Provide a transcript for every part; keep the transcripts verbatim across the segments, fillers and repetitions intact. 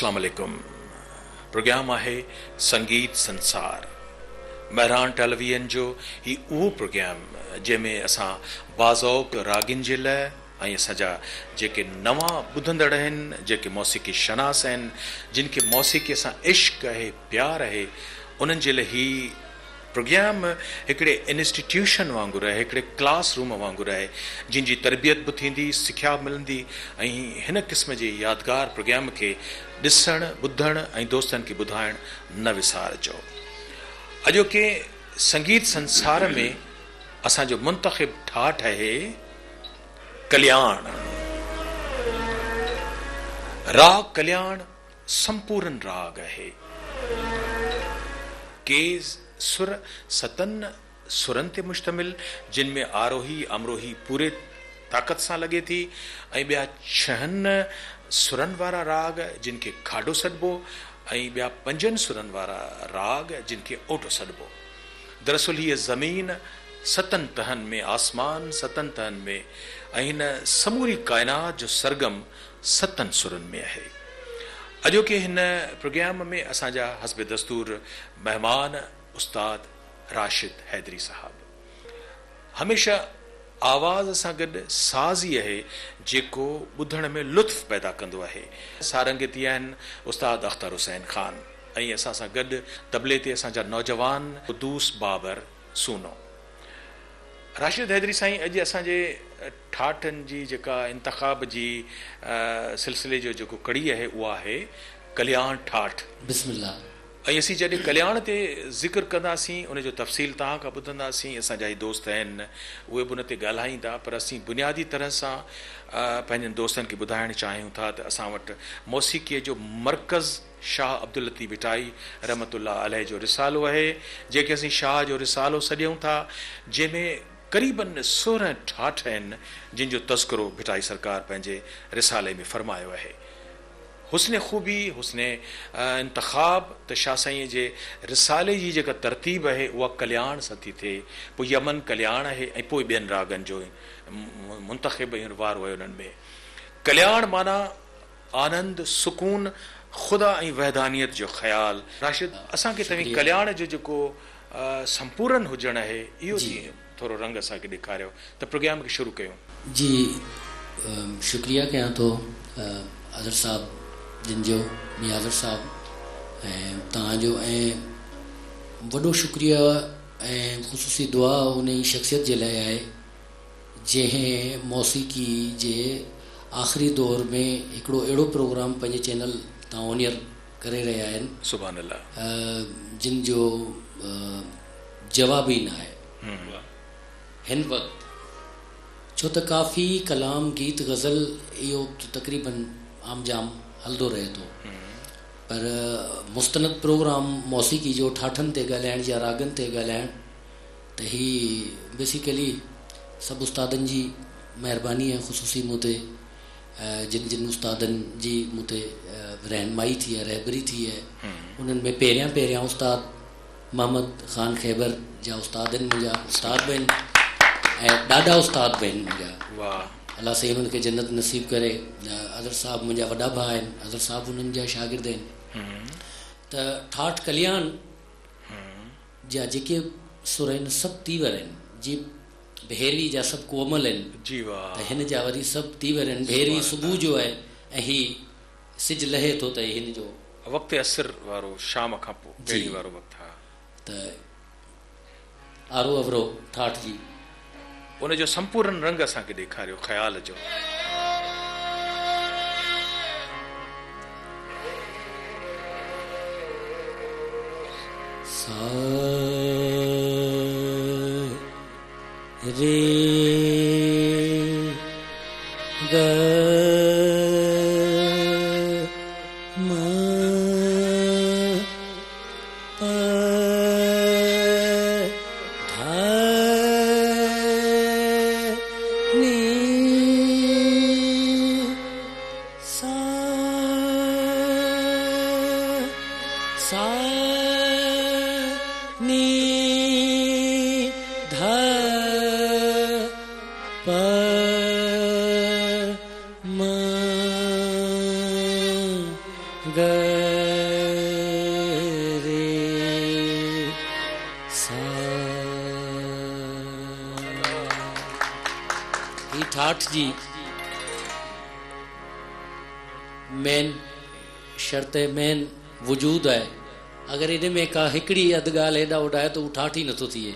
अस्सलाम वालेकुम। प्रोग्राम आहे संगीत संसार बहरान टेलीविजन जो ही वो प्रोग्राम जंहिंमें असां बाज़ौक रागिन जे लाइ ऐं असांजा जेके नवां ॿुधंदड़ आहिनि, जेके मौसीक़ी शनास आहिनि, जिनखे मौसीक़ी सां इश्क़ आहे, प्यार आहे, उन्हनि जे लाइ ही प्रोग्राम हिकिड़े इंस्टीट्यूशन वांगुरु आहे, हिकिड़े क्लासरूम वांगुरु आहे, जिनजी तरबियत बि थींदी, सिख्या मिलंदी ऐं हिन क़िस्म जे यादगार प्रोग्राम खे ॾिसणु, ॿुधणु ऐं दोस्तनि खे ॿुधाइणु न विसारिजो। अॼोके संगीत संसार में असांजो मुंतखब ठाठ आहे कल्याण, राग कल्याण संपूर्ण राग है। केज सुर सतन सुरन ते मुश्तमिल, जिनमें आरोही अमरोही पूरे ताकत सां लगे थी, ऐं ॿिया छहन सुरन वारा राग जिनके खाडो सदबो, ऐं ॿिया पंजन सुरन वारा राग जिनके ओटो सदबो। दरअसल ये ज़मीन सतन तहन में, आसमान सतन तहन में, ऐं हिन समूरी कायनात जो सरगम सतन सुरन में है। अॼोके हिन प्रोग्राम में असांजा हस्ब दस्तूर मेहमान उस्ताद राशिद हैदरी साहब। हमेशा आवाज़ सां गॾु साज़ी आहे जेको ॿुधण में लुत्फ़ पैदा कंदो आहे। सारंगती आहिनि उस्ताद अख्तर हुसैन ख़ान, ऐं असां सां गॾु तबले ते असांजा नौजवान कुदूस बाबर सूनो। राशिद हैदरी साईं अॼु असांजे ठाठनि जी जेका इंतख़ाब जी सिलसिले जो जेको कड़ी आहे उहा आहे कल्याण ठाठ। बिस्मिल्ला। ऐं असीं जॾहिं कल्याण ते ज़िक्र कंदासीं, उनजो तफ़सील तव्हां खां ॿुधंदासीं। असांजा ई दोस्त आहिनि, उहे बि उन ते ॻाल्हाईंदा, पर असीं बुनियादी तरह सां पंहिंजनि दोस्तनि खे ॿुधाइणु चाहियूं था त असां वटि मौसीक़ीअ जो मर्कज़ शाह अब्दुल लतीफ़ भिटाई रहमतुल्लाह अलैह जो रिसालो आहे, जेके असीं शाह जो रिसालो सॾियूं था, जंहिंमें क़रीबन सोरहं ठाठ आहिनि जिनजो तस्करो भिटाई सरकार पंहिंजे रिसाले में फ़रमायो आहे। हुस्न ख़ूबी, हुस्न इंतख़ाब त शाह साईं जे रिसाले जी जेका तरतीब आहे उहा कल्याण सां थी थिए, पोइ यमन कल्याण आहे, ऐं पोइ ॿियनि रागनि जो मुंतख़ब ऐं वारो आहे। उन्हनि में कल्याण माना आनंद, सुकून, ख़ुदा ऐं वहदानियत जो ख़्याल। राशिद, असांखे तव्हीं कल्याण जो जेको संपूर्ण हुजणु आहे इहो थोरो रंग असांखे ॾेखारियो, त प्रोग्राम खे शुरू कयूं। जी शुक्रिया कयां थो अज़र साहब, जिनजो नियाज़र साहब ऐं तव्हांजो, ऐं वॾो शुक्रिया ऐं ख़ुशूसी दुआ उन जी शख़्सियत जे लाइ आहे जंहिं मौसीक़ी जे आख़िरी दौर में हिकिड़ो अहिड़ो प्रोग्राम पंहिंजे चैनल तां ओनियर करे रहिया आहिनि, सुभान अल्लाह, जिनजो जवाबु ई न आहे हिन वक़्तु। छो त काफ़ी कलाम, गीत, गज़ल इहो तक़रीबन आम जाम हलंदो रहे थो, पर मुस्तनद प्रोग्राम मौसीक़ी जो ठाठनि ते ॻाल्हाइण या रागनि ते ॻाल्हाइण त हीअ बेसिकली सभु उस्तादनि जी महिरबानी ऐं ख़ुशूसी मूं ते, जिन जिन उस्तादनि जी मूं ते रहनुमाई थी आहे, रहबरी थी आहे। उन्हनि में पहिरियां पहिरियां उस्ताद मोहम्मद ख़ान ख़ैबर जा उस्ताद आहिनि मुंहिंजा, उस्ताद बि आहिनि ऐं ॾाढा उस्ताद बि आहिनि मुंहिंजा। वाह, अल्लाह साईं उन्हनि खे जन्नत नसीब करे। अज़र साहब मुंहिंजा वॾा भाउ आहिनि, अज़र साहब उन्हनि जा शागिर्द आहिनि। त ठाठ कल्याण जा जेके सुर आहिनि सभु तीवर आहिनि जी, भेरी जा सभु कोमल आहिनि जी, त हिन जा वरी सभु तीवर आहिनि। भेरी सुबुह जो आहे ऐं ही सिज लहे थो त हिन जो वक़्तु असर वारो, शाम खां पोइ भेरी वारो वक़्तु आहे। त आरो अवरो ठाठ जी उनजो संपूर्ण रंग असांखे ॾेखारियो ख़्याल जो। सा रे ग the ठाठ जी मेन शर्त मेन वजूद है। अगर इन में का हिकड़ी अध गाल एडा ओडा है तो वो ठाठ ही नथो थिए।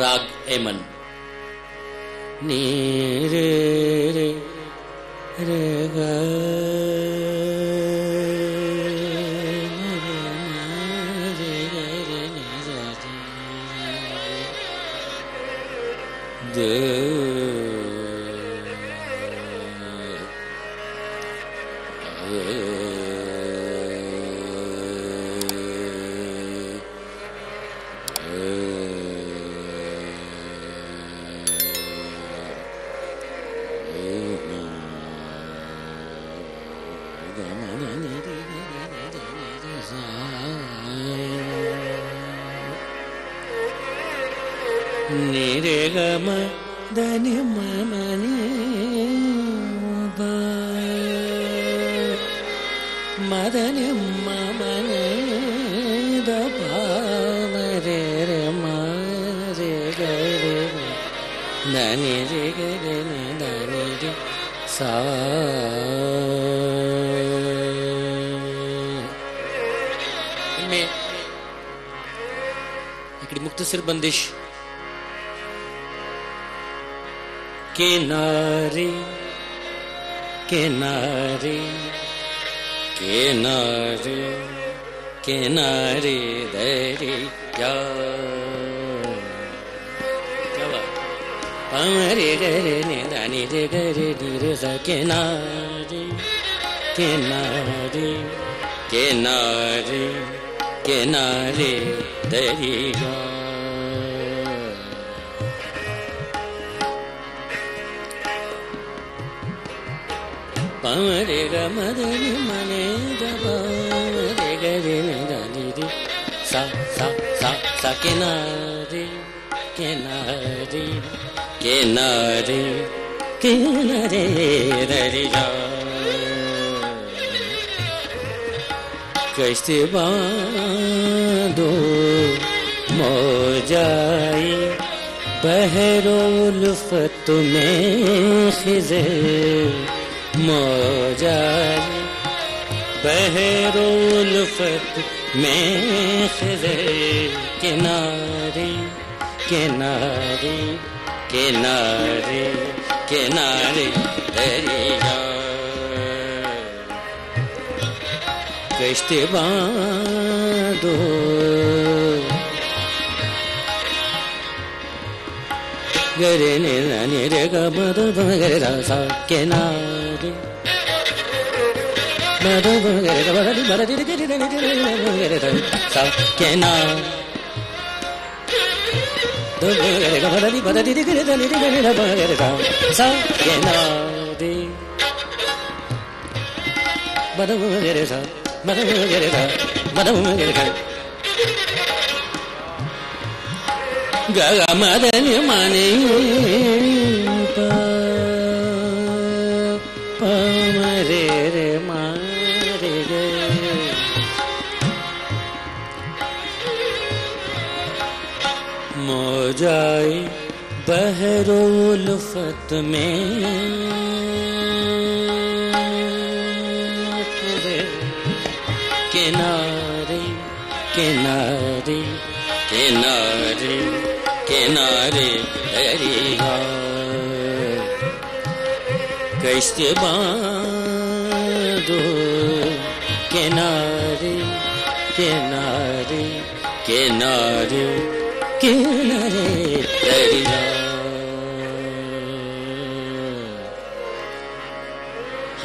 राग एमन नी रे रे रे गा बंदिश किनारे किनारे किनारे किनारे दरिया हमारे गरे ने दानी रे गरे नीरे सा किनारे किनारे किनारे किनारे दरिया रे ग मदनी मने दबा रे ग रे दानी रे सा सा सा सा किनारे किनारे किनारे किनारे दरिया कैसे बांधो मौजाई बहरो लुफ्त में खिजे मौजाए बहरुल फत में खिले किनारे किनारे किनारे किनारे दरिया कश्ती बांधो गरे ने नानी रे गा मधुबा गरे रासा किनारे मधुबा गरे गा बरादी बरादी रे गरे रे गरे रासा किनारे मधुबा गरे गा बरादी बरादी रे गरे रे गरे रे रासा किनारे मधुबा गरे सा मधुबा गरे सा मधुबा गरे सा गा मदनी माने पमरे रे मारे गे मौजाए बहरुल फत में किनारे किनारे किनारे किनारे दरिया कश्ती बांधो किनारे किनारे किनारे किनारे दरिया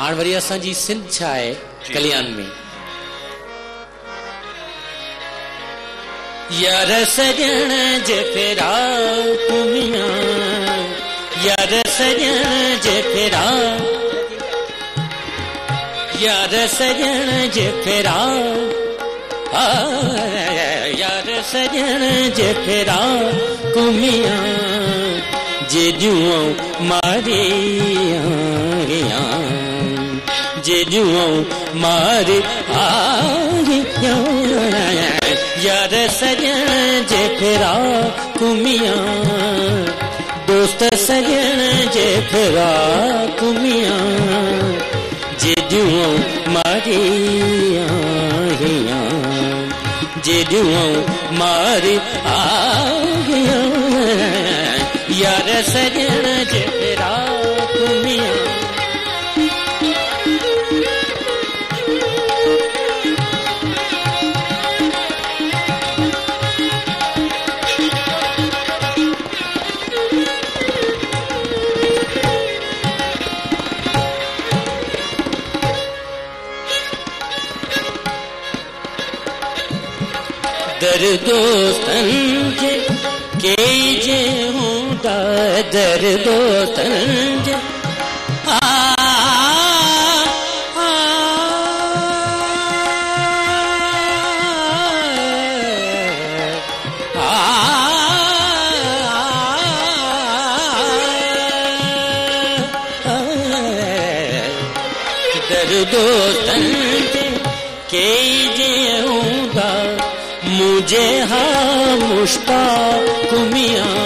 हाण वरी असांजी सिंध छा आहे कल्याण में यार सजन जे फेरा पुमिया यार सजन जे फेरा यार सजन जे फेरा यार सजन जे फेरा कुमिया जे जुओ मारिया जे जुओ मार आई यार सजन जे फिरा कुमिया दोस्त सजन जे फिरा कुमिया जे जुओ मारी जे जुओ मार आई यार सजन जे फिरा कुमिया दर दोस्तन जे के जे हुंदा दर दोस्तन जे आ आ आ दर दोस्तन जे के जे हुंदा मुझे हाँ मुश्ताक मियां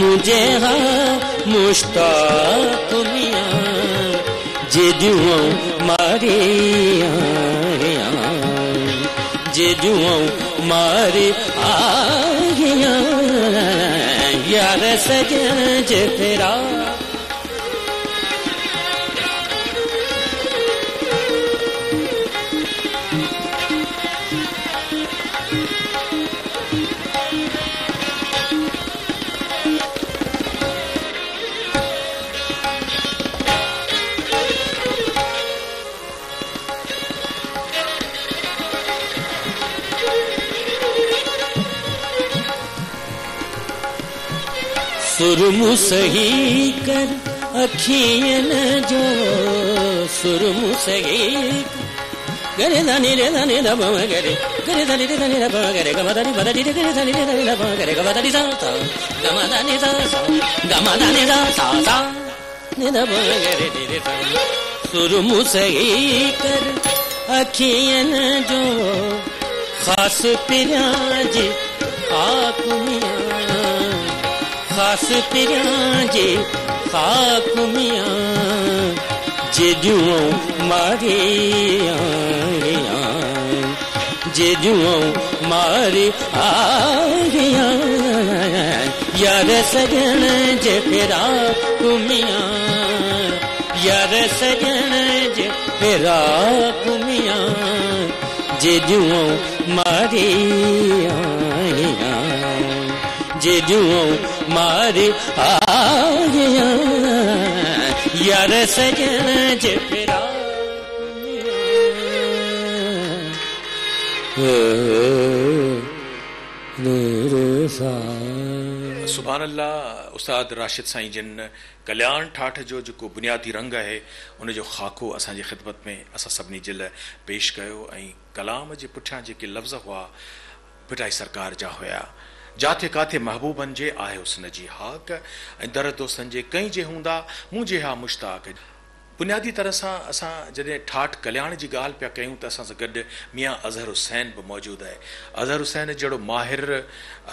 मुझे हाँ मुश्ताक मियां जे जुआ मारे जे जुआ मारे आया यार सजन जे तेरा सुरमु सही कर अखियन जो सुरमु सही करे दानी रे दानी दा बम करे करे दानी रे दानी दा बम करे गमा दानी बदानी रे करे दानी रे दानी दा बम करे गमा दानी सा सा गमा दानी सा सा गमा दानी सा सा सा ने दा बम करे रे रे सा सुरमु सही कर अखियन जो खास पिया जी आकुमिया खास पिया जे खाक मियाँ जे जुओ मारे जे जुओ मारे आया यार सजन जे फेरा कुमिया यार सजन जे फेरा कुमिया जे जुओ मारे जे जुओ मारे आया यार सजन जे फेरा सुभान अल्लाह। उस्ताद राशिद साईं जिन कल्याण ठाठ जो जेको बुनियादी रंग है उनजो खाको असांजी ख़िदमत में असां सभिनी जे लाइ पेश कयो ऐं कलाम जे पुठियां जेके लफ़्ज़ हुआ भिटाई सरकार जा हुया जाथे काथे महबूबन जे आहे हुस्न जी हाक ऐं दर दोस्तन जे कई जे हूंदा मुंहिंजे हा मुश्ताक। बुनियादी तरह सां असां जॾहिं ठाठ कल्याण जी ॻाल्हि पिया कयूं त असां सां गॾु मियां अज़हर हुसैन बि मौजूदु आहे। अज़हर हुसैन जहिड़ो माहिर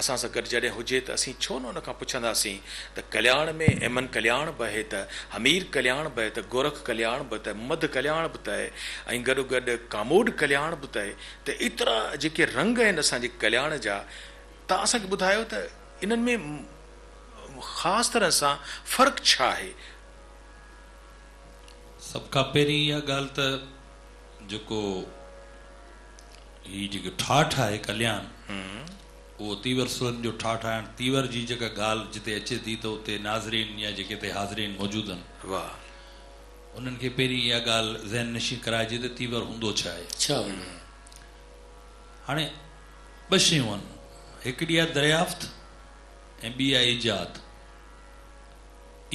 असां सां गॾु जॾहिं हुजे त असीं छो न उन खां पुछंदासीं त कल्याण में एमन कल्याण बि आहे त हमीर कल्याण बि आहे त गोरख कल्याण बि त मद कल्याण बि तए ऐं गॾो गॾु कामोड कल्याण बि तए त एतिरा जेके रंग आहिनि असांजे कल्याण जा तव्हां असांखे ॿुधायो त इन्हनि में ख़ासि तरह सां फ़र्क़ु छा आहे? सभु खां पहिरीं इहा ॻाल्हि त जेको हीअ जेको ठाठ आहे कल्याण उहो तीवर सुरनि जो ठाठ आहे। तीवर जी जेका ॻाल्हि जिते अचे थी त उते नाज़रीन या जेके हिते हाज़रीन मौजूदु आहिनि वाह उन्हनि खे पहिरीं इहा ॻाल्हि ज़हन नशी कराइजे त तीवर हूंदो छा आहे छा। हाणे ॿ शयूं आहिनि हिकिड़ी आहे दरियाफ़्त ऐं ॿी आहे ईजाद।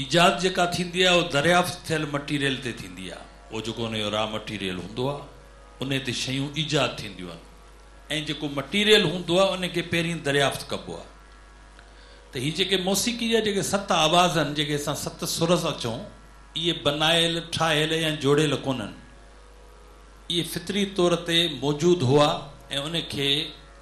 ईजाद जेका थींदी आहे उहो दरियाफ़्त थियल मटीरियल ते थींदी आहे। उहो जेको हुनजो रॉ मटीरियल हूंदो आहे उन ते शयूं ईजाद थींदियूं आहिनि ऐं जेको मटीरियल हूंदो आहे उनखे पहिरीं दरियाफ़्त कबो आहे। त हीअ जेके मौसीक़ी जा जेके सत आवाज़ आहिनि जेके असां सत सुर सां चऊं ये बनायल ठायल या जोड़ियल कोन्हनि, ये फितरी तौर ते मौजूद हुआ ए उनखे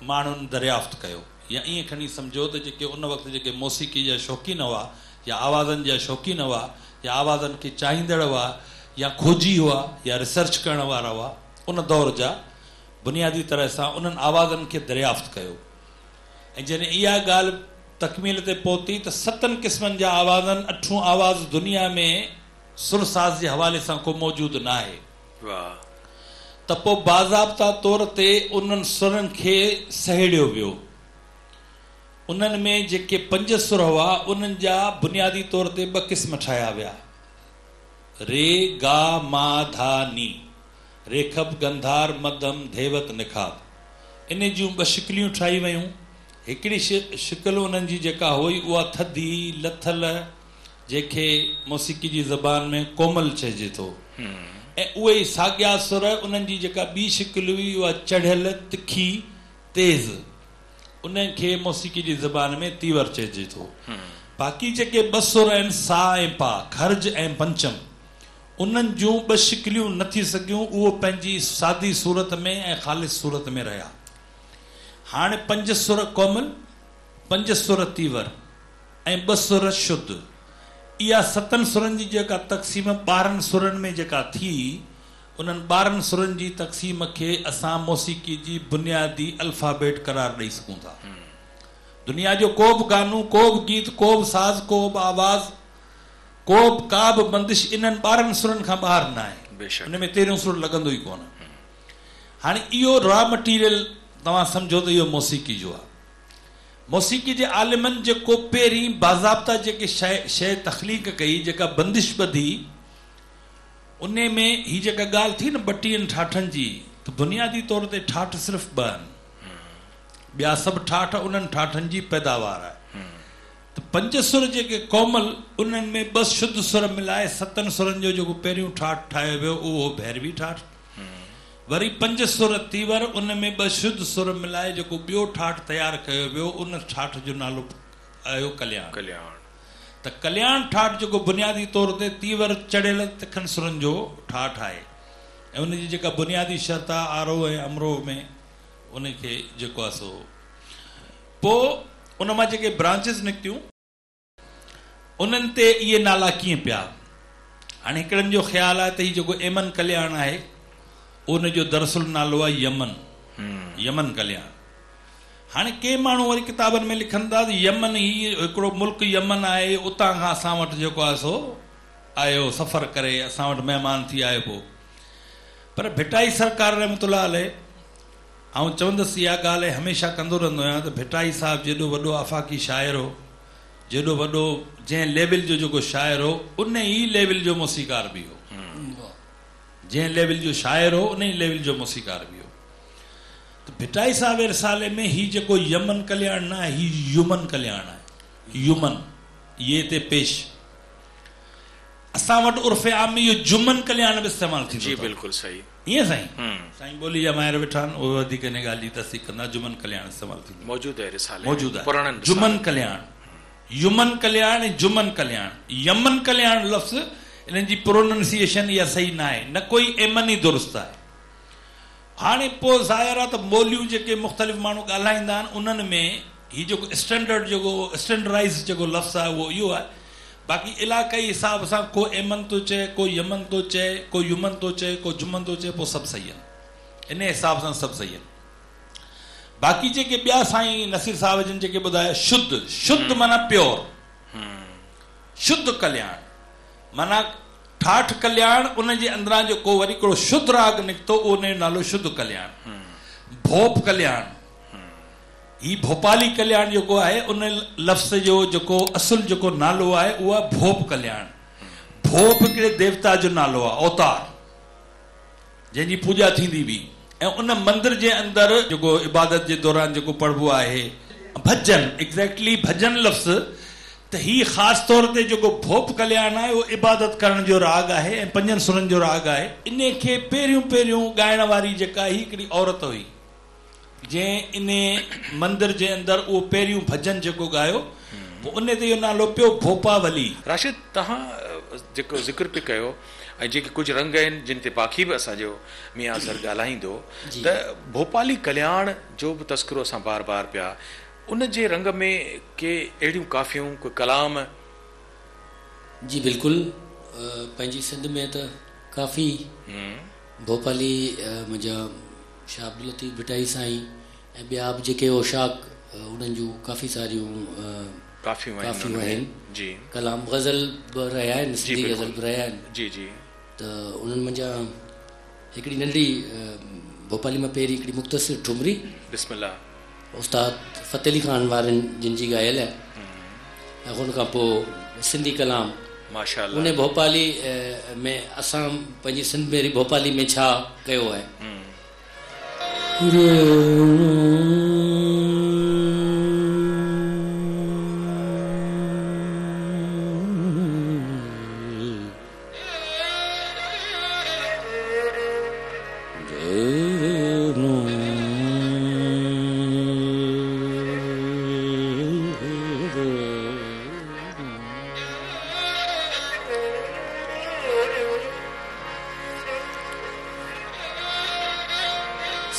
माण्हुनि दरियाफ़्त कयो। या ईअं खणी सम्झो त जेके उन वक़्तु जेके मौसीक़ी जा शौक़ीन हुआ या आवाज़नि जा शौक़ीन हुआ या आवाज़नि खे चाहींदड़ हुआ या खोजी हुआ या रिसर्च करण वारा हुआ, उन दौर जा बुनियादी तरह सां उन्हनि आवाज़नि खे दरियाफ़्त कयो। ऐं जॾहिं इहा ॻाल्हि तकमील ते पहुती त सतनि क़िस्मनि जा आवाज़नि अठों आवाज़ दुनिया में सुरसाज़ जे हवाले सां को मौजूदु न आहे। वाह। त पोइ बाज़ाब्ता तौर ते उन्हनि सुरनि खे सहेड़ियो वियो। उन्हनि में जेके पंज सुर हुआ उन्हनि जा बुनियादी तौर ते ॿ क़िस्म ठाहिया विया, रे गा मा धा नी, रेखब गंधार मदम धेवत निखाब। इन जूं ॿ शिकलियूं ठाही वयूं। हिकिड़ी शिकिल उन्हनि जी जेका हुई उहा थधी लथल, जंहिंखे मौसीक़ी जी ज़बान में कोमल चइजे थो। ऐं उहे ई साॻिया सुर उन्हनि जी जेका ॿी शिकिल हुई उहा चढ़ियल तिखी तेज़, उनखे मौसीक़ी जी ज़बान में तीवर चइजे थो। बाक़ी जेके ॿ सुर आहिनि सा ऐं पा, खर्ज ऐं पंचम, उन्हनि जूं ॿ शिकिलियूं न थी सघियूं। उहो पंहिंजी सादी सूरत में ऐं ख़ालिस सूरत में रहिया। हाणे पंज सुर कोमल, पंज सुर तीवर ऐं ॿ सुर शुद्ध। इहा सतनि सुरनि जी जेका तक़सीम ॿारहनि सुरनि में जेका थी, उन्हनि ॿारहनि सुरनि जी तक़सीम खे असां मौसीक़ी जी बुनियादी अल्फ़ाबेट करार ॾेई सघूं था। दुनिया जो को बि गानो, को बि गीत, को बि साज़, को बि आवाज़, को बि का बि बंदिश इन्हनि ॿारहनि सुरनि खां ॿाहिरि न आहे। उन में तेरहों सुर लॻंदो ई कोन। हाणे इहो रॉ मटीरियल तव्हां सम्झो त इहो मौसीक़ी जो आहे। मौसीक़ी जे आलिमनि जेको पहिरीं बाज़ाब्ता जेके शइ शइ तख़लीक़ कई, जेका बंदिश ॿधी, उन में हीअ जेका ॻाल्हि थी न ॿटीहनि ठाठनि जी, त बुनियादी तौर ते ठाठ सिर्फ़ु ॿ आहिनि, ॿिया सभु ठाठ उन्हनि ठाठनि जी पैदावार आहे। त पंज सुर जेके कोमल, उन्हनि में ॿ शुद्ध सुर मिलाए सतनि सुरनि जो जेको पहिरियों ठाठ ठाहियो वियो उहो भैरवी ठाठ। वरी पंज सुर तीवर, उन में ॿ शुद्ध सुर मिलाए जेको ॿियो ठाठ तयारु कयो वियो, उन ठाठ जो नालो आयो कल्याण। कल्याण त कल्याण ठाठ जेको बुनियादी तौर ते तीवर चढ़ियल तिखनि सुरनि जो ठाठ आहे ऐं उनजी जेका बुनियादी शर्त आहे आरो ऐं अमरो में, उनखे जेको आहे सो पोइ उन मां जेके ब्रांचिस निकितियूं उन्हनि ते इहे नाला कीअं पिया। हाणे हिकिड़नि जो ख़्यालु आहे त हीउ जेको एमन कल्याण आहे उनजो दरअसल नालो आहे यमन, यमन कल्याण। हाणे के माण्हू वरी किताबनि में लिखनि था यमन ई हिकिड़ो मुल्क यमन आहे, उतां खां असां वटि जेको आहे सो आयो, सफ़र करे असां वटि महिमान थी आयो। पोइ पर भिटाई सरकार रहमतुल्लाह अलैह, ऐं चवंदसि इहा ॻाल्हि हमेशह कंदो रहंदो आहियां त भिटाई साहिबु जेॾो वॾो आफ़ाक़ी शाइर हो, जेॾो वॾो जंहिं लेवल जो जेको शाइर हो, उन ई लेवल जो मौसीक़ार बि हो। जंहिं लेवल जो शाइर हो उन ई लेवल जो मौसीक़ार बि हो। त भिटाई साहिब रिसाले में हीउ जेको यमन कल्याण न आहे, हीउ यूमन कल्याण आहे। यूमन ये ते पेश, असां वटि उर्फ़ आम में इहो जुमन कल्याण बि इस्तेमालु थींदो आहे। जी बिल्कुलु सही, ईअं साईं साईं ॿोली जा माहिर वेठा आहिनि, उहे वधीक हिन ॻाल्हि जी तस्दीक़ कंदा। जुमन कल्याण इस्तेमालु थींदो आहे, मौजूदु आहे रिसाले, मौजूदु आहे पुराणनि। जुमन कल्याण, यूमन कल्याण ऐं जुमन कल्याण। यमन कल्याण लफ़्ज़ इन्हनि जी प्रोनाउंसिएशन इहा सही न आहे, न कोई एमन ई दुरुस्त आहे। हाणे पोइ ज़ाहिर आहे त ॿोलियूं जेके मुख़्तलिफ़ माण्हू ॻाल्हाईंदा आहिनि उन्हनि में हीउ जेको स्टैंडर्ड जेको स्टैंडर्डाइज़ जेको लफ़्ज़ आहे उहो इहो आहे। बाक़ी इलाक़ाई हिसाब सां को एमन थो चए, को यमन थो चए, को यूमन थो चए, को जुमन थो चए, पोइ सभु सही आहिनि। इन हिसाब सां सभु सही आहिनि। बाक़ी जेके ॿिया साईं नसीर साहिब जन जेके ॿुधाया शुद्ध, शुद्ध माना प्योर, शुद्ध कल्याण माना ठाठ कल्याण, उनजे अंदरां जेको वरी हिकिड़ो शुद्ध राग निकितो उनजो नालो शुद्ध कल्याण। भोप कल्याण, ही भोपाली कल्याण जेको आहे उन लफ़्ज़ जो जेको असुल जेको नालो आहे उहा भोप कल्याण। भोप हिकिड़े देवता जो नालो आहे, अवतार, जंहिंजी पूॼा थींदी हुई ऐं उन मंदिर जे अंदरि जेको इबादत जे दौरान जेको पढ़बो आहे भजन, एग्ज़ैक्टली भजन लफ़्ज़। त हीउ ख़ासि तौर ते जेको भोप कल्याण आहे उहो इबादत करण जो राग आहे ऐं पंजनि सुरनि जो राग आहे। इन खे पहिरियों पहिरियों ॻाइण वारी जेका ही हिकिड़ी औरत हुई, जंहिं इन मंदर जे अंदरि उहो पहिरियों भॼन जेको ॻायो, उन ते इहो नालो पियो भोपावली। राशिद, तव्हां जेको ज़िक्र पिए कयो ऐं जेके कुझु रंग आहिनि जिन ते पाखी बि असांजो मियां असर ॻाल्हाईंदो त भोपाली कल्याण जो बि तस्करो असां बार बार पिया उन जे रंग में के अहिड़ियूं काफ़ियूं कोई कलाम। जी बिल्कुलु, पंहिंजी सिंध में त काफ़ी भोपाली मुंहिंजा शाह अब्दुल लतीफ़ भिटाई साईं ऐं ॿिया बि जेके ओशाक उन्हनि जूं काफ़ी सारियूं काफ़ी आहिनि जी कलाम गज़ल बि रहिया आहिनि, सिंधी गज़ल बि रहिया आहिनि। जी जी त उन्हनि मुंहिंजा हिकिड़ी नंढी भोपाली मां पहिरीं हिकिड़ी मुख़्तसिर ठुमरी बिस्मिल्ला उस्ताद फतेह अली ख़ान वारनि जिन जी ॻायल आहे ऐं हुनखां पोइ सिंधी कलाम माशाल्लाह उन भोपाली में असां पंहिंजी सिंध में भोपाली में छा कयो आहे।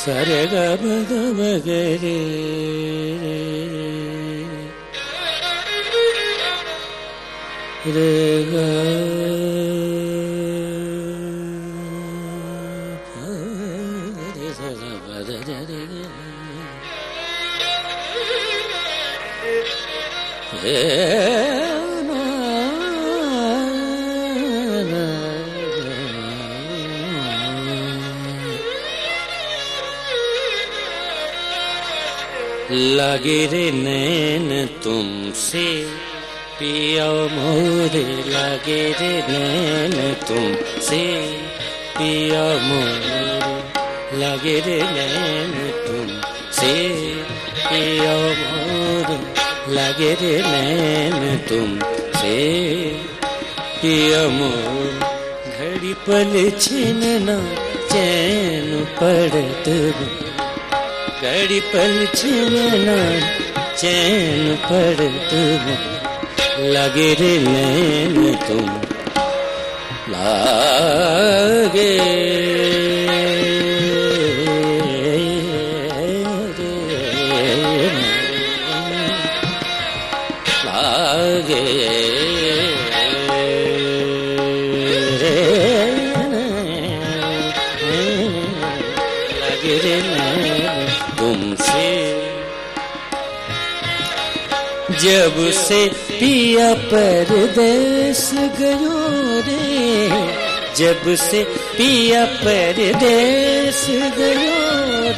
Saragam damagare Raga Raga लगे रे नैन तुमसे पिया मोरे लगे रे नैन तुमसे पिया मोरे लगे रे नैन तुमसे पिया मोरे लगे रे नैन तुमसे पिया मोरे घड़ी पल छिनना चैन पड़त घड़ी पल छिनना चैन पड़ तुम लगे रे नैन तुम लागे लागे जब से पिया परदेस गयो रे जब से पिया परदेस गयो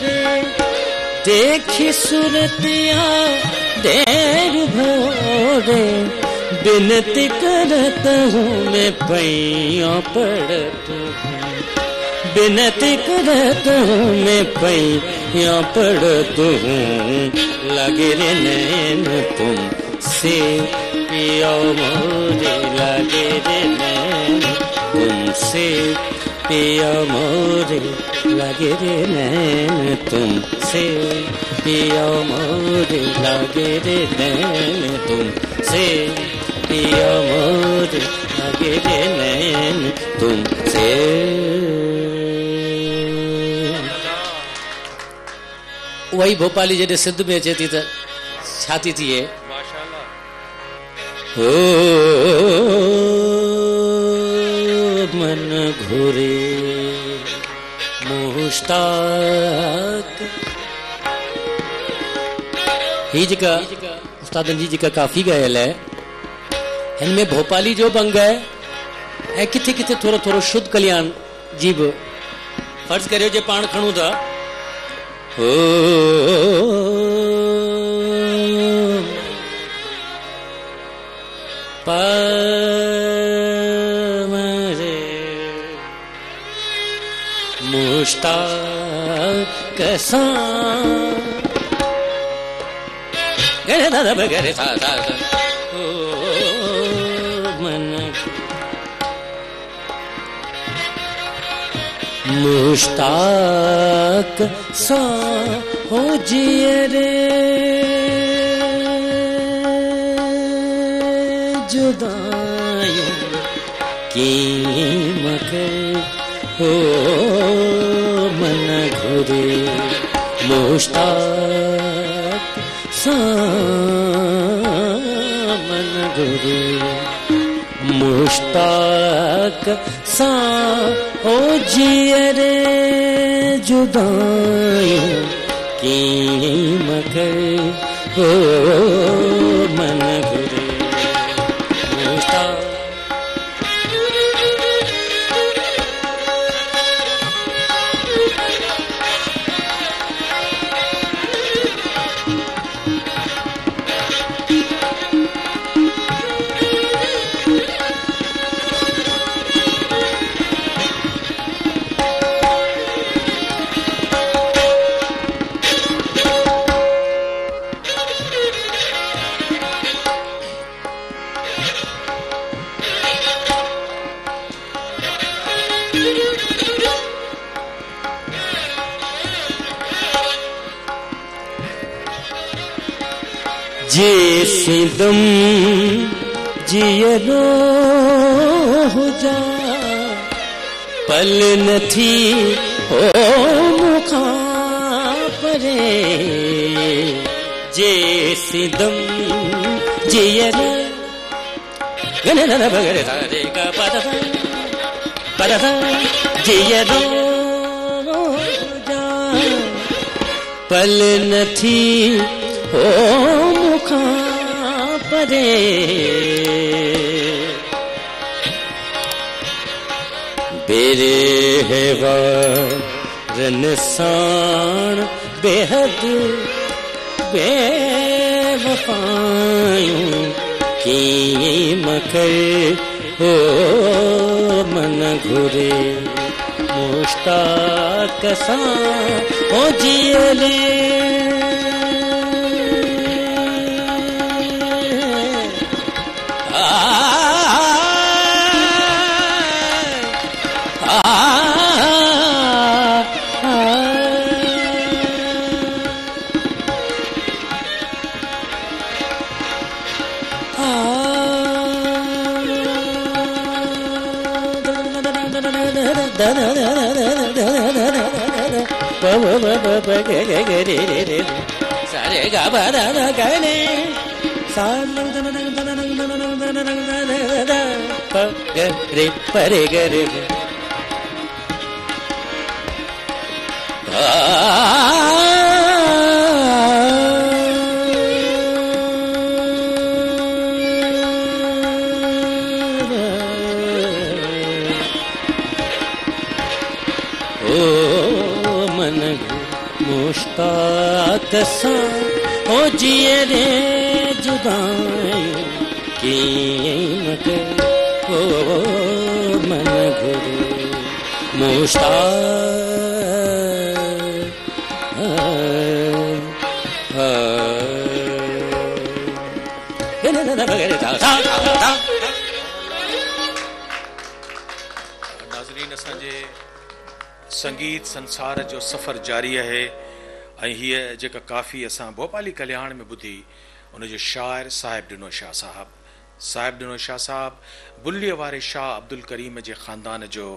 रे देखी सूरतिया देर भोरे बिनती करत हूँ मैं पैया पड़त हूँ बिनती करत हूँ मैं पैया पड़त हूँ लगे रे नैन तुम से पिया मोरे लगे रे नैन तुम से पिया मोरे लगे रे नैन तुम से पिया मोरे लगे रे नैन तुम से पिया मोरे लगे रे नैन तुम से। वही भोपाली जैसे सिंध में अचे थी छाती थी माशाल्लाह। ओ मन घुरे मुश्ताक ही जी का उस्तादन जी जी का काफ़ी गायल है इनमें भोपाली जो बंग है ऐं किथे किथे थोड़ो थोड़ो शुद्ध कल्याण जी बि फर्ज़ करियो जे पाण खणूं था। ओ पामरे मुश्ताक सां गरे दादा बगरे सा सा ओ मन मुश्ताक सा हो जिए रे जुदाई की मकर हो मन घुरे मुश्ताक सा मन घुरे मुश्ताक सा ओ जियरे जुदाई की मकर हो मन घुरे मुश्ताक जे सिदम जियरो हो जा पल न थी ओ मुखा परे जे सिदम जियरो गने न बगरे सारे का पता पता जियरो हो जा पल न थी ओ परे बेरे है वारन साण बेहद बेवफायूं की मकर हो मन घुरे मुश्ताक सां ओ जियरे सारे गा बना गने रे परे गरे हो जिए रे जुदाई की मन घुरे मुश्ताक संगीत संसार जो सफ़र जारी है। ये जेका काफ़ी असां भोपाली कल्याण में ॿुधी उनजो शाइर साहिब ॾिनो शाह साहिबु साहिब ॾिनो शाह साहिबु बुल्लीअ वारे शाह अब्दुल करीम जे ख़ानदान जो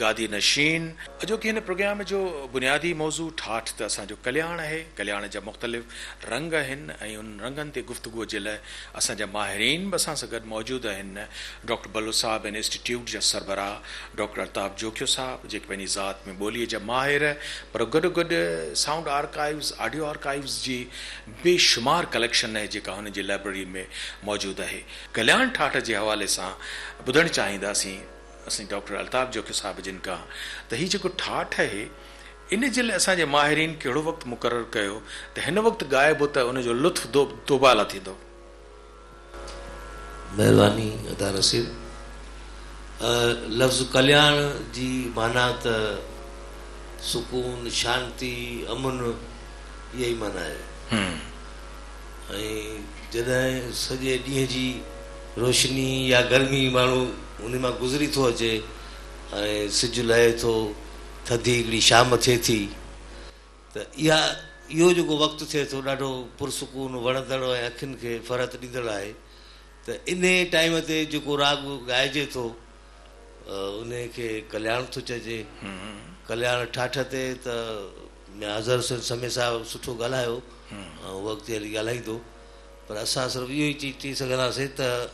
गादी नशीन जो कि हिन प्रोग्राम जो बुनियादी मौज़ू ठाठ त असांजो कल्याण आहे। कल्याण जा मुख़्तलिफ़ रंग आहिनि ऐं उन रंगनि ते गुफ़्तगूअ जे लाइ असांजा माहिरीन बि असां सां गॾु मौजूदु आहिनि। डॉक्टर बलो साहिबु हिन इंस्टीट्यूट जा सरबराह, डॉक्टर अल्ताफ़ जोखियो साहिबु जेके पंहिंजी ज़ात में ॿोलीअ जा माहिर पर गॾो गॾु साउंड आर्काइव्स, ऑडियो आर्काइव्स जी बेशुमार कलेक्शन आहे जेका हुन जी लाइब्रेरी में मौजूदु आहे। कल्याण ठाठ जे हवाले सां ॿुधणु चाहींदासीं असीं डॉक्टर अल्ताफ़ जोखियो साहिब जिन खां त हीउ जेको ठाठ आहे इन जे लाइ असांजे माहिरीन कहिड़ो वक़्तु मुक़ररु कयो त हिन वक़्तु ॻाइबो त उनजो लुत्फ़ दो दोबाला थींदो। महिरबानी अदा रसीद। लफ़्ज़ कल्याण जी माना त सुकून, शांती, अमन, इहा ई माना आहे। ऐं जॾहिं सॼे ॾींहं जी रोशनी या गर्मी माण्हू उन मां गुज़री थो अचे ऐं सिज लहे थो, थधी हिकिड़ी शाम थिए थी त इहा इहो जेको वक़्तु थिए थो ॾाढो पुरसुकून, वणंदड़ ऐं अखियुनि खे फ़रहत ॾींदड़ आहे। त इन टाइम ते जेको राग ॻाइजे थो उनखे कल्याण थो चइजे। कल्याण ठाठ ते त अज़हर हुसैन समय साहब सुठो ॻाल्हायो, वक़्तु हली ॻाल्हाईंदो, पर असां सिर्फ़ु इहो ई चीज चई सघंदासीं त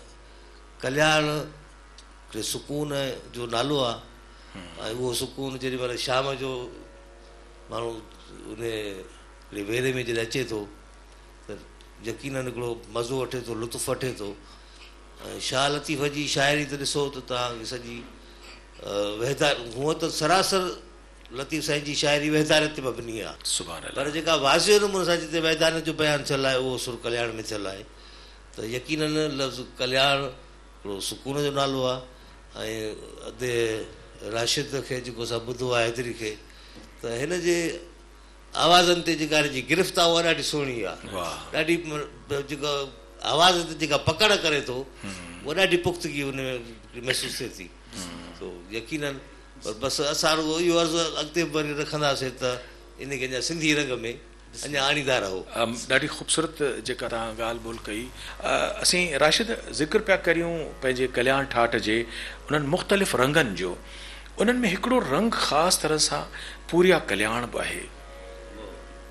कल्याण हिकिड़े सुकून जो नालो आहे। ऐं उहो सुकून जेॾी महिल शाम जो माण्हू उन हिकिड़े वेरे में जॾहिं अचे थो त यकीननि हिकिड़ो मज़ो वठे थो, लुत्फ़ु वठे थो। ऐं शाह लतीफ़ जी शाइरी त ॾिसो त तव्हांखे सॼी वहदार, हूअं त सरासर लतीफ़ साईं जी शाइरी वहदारत ते मबनी आहे, पर जेका वाज़े नमूने सां जिते वहदारत जो बयानु थियलु आहे उहो सुर कल्याण में थियलु आहे। त यकीननि लफ़्ज़ कल्याण हिकिड़ो सुकून जो नालो आहे। ऐं अधे राशिद खे जेको असां ॿुधो आहे, हैदरी खे, त हिन जे आवाज़नि ते जेका हिन जी गिरफ़्त आहे उहा ॾाढी सुहिणी आहे। ॾाढी जेका आवाज़ ते जेका पकड़ करे थो उहा ॾाढी पुख़्तगी हुन में महसूसु थिए थी। तो यकीननि, पर बसि असां रुॻो इहो अर्ज़ु अॻिते बि वरी रखंदासीं त इन खे अञा सिंधी रंग में अञा आणींदा रहो। ॾाढी ख़ूबसूरत जेका तव्हां ॻाल्हि ॿोल कई। असीं राशिद ज़िक्र पिया करियूं पंहिंजे कल्याण ठाठ जे उन्हनि मुख़्तलिफ़ रंगनि जो, उन्हनि में हिकिड़ो रंग ख़ासि तरह सां पूरिया कल्याण बि आहे।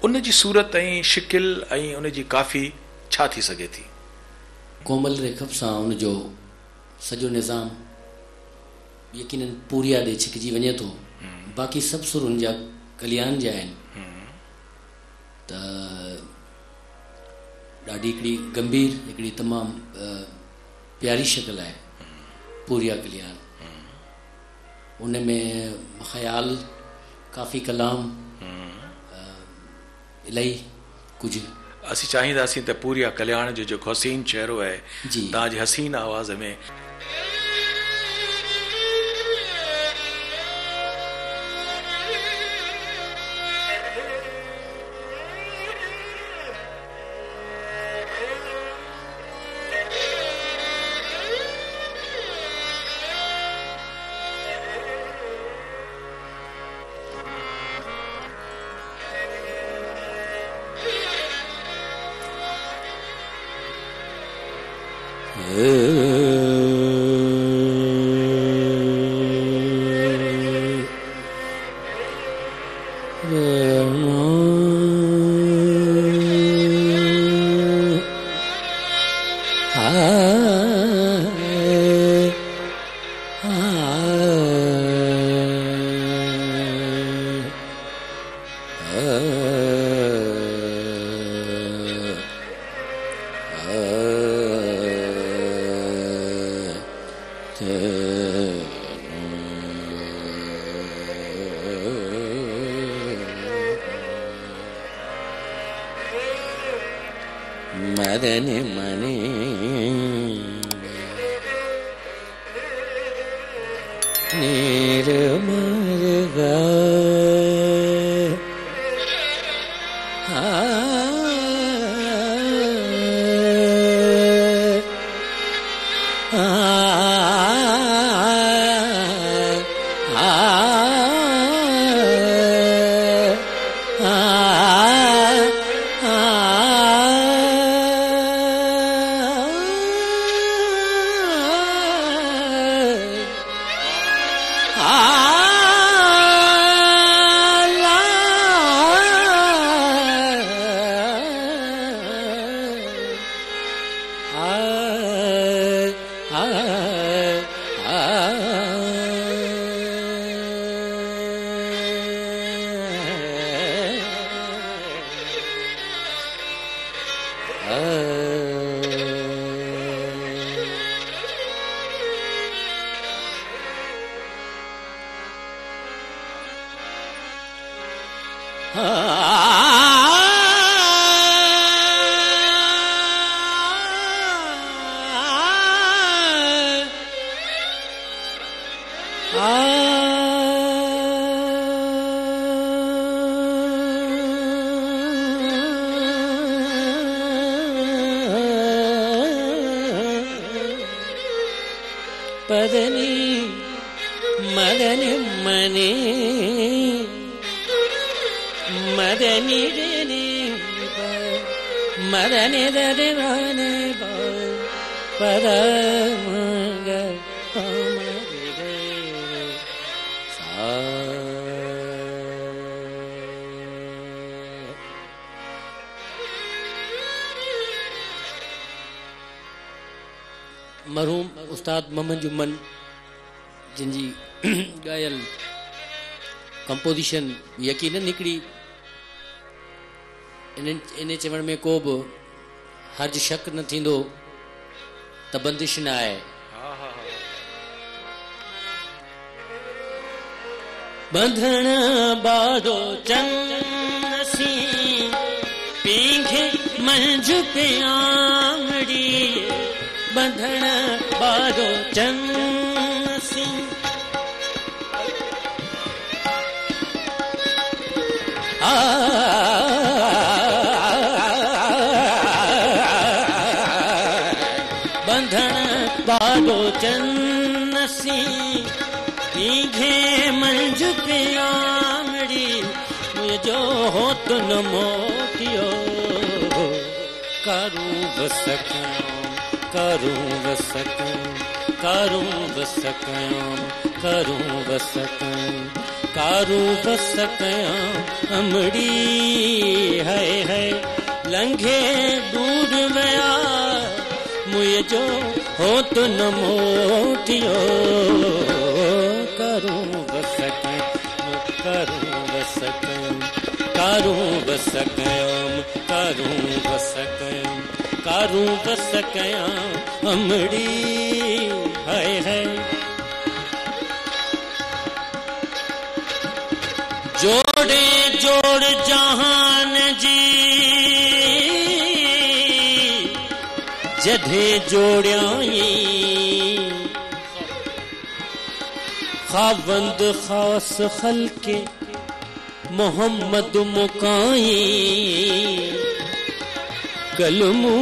उन जी सूरत ऐं शिकिल ऐं उन जी काफ़ी छा थी सघे थी? कोमल रेखब सां उनजो सॼो निज़ाम यकीनन पूरिया ॾे छिकिजी वञे थो। बाक़ी सभु सुर हुन जा कल्याण जा आहिनि। त ॾाढी हिकिड़ी गंभीर, हिकिड़ी तमामु प्यारी शक्ल आहे पूरिया कल्याण। उन में ख़्याल, काफ़ी कलाम, इलाही कुझु। असीं चाहींदासीं त पूरिया कल्याण जो जेको हसीन चहिरो आहे तव्हांजी हसीन आवाज़ में। मरहूम उस्ताद मोहम्मद जुम्मन जिनकी गायल कंपोजिशन यकीन निकली, इन इन चवण में को भी हर्ज शक न थींदो त बंदिश न आए। बंधन बाधो चंदसी पींघ मंझ पे आंगड़ी, बंधन बाधो चंदसी आ बंधन बाधो चंदसी पींघे मंझ पे आंगड़ी, मुझो हो तुन मोतियो करूं बसकूं करूं बसकूं करूं बसकूं करूं बसकूं करूं बसकूं अमड़ी है है लंघे दूर गया मुझो हो तो न मोटियो करूं बसकूं करूं बसकूं करूं बस कयाम करूं बस कयाम करूं बस कयाम अमड़ी हाय हाय। जोड़े जोड़ जहान जी जधे जोड़ियाई खावंद खास खलके मोहम्मद मुकाई कलमू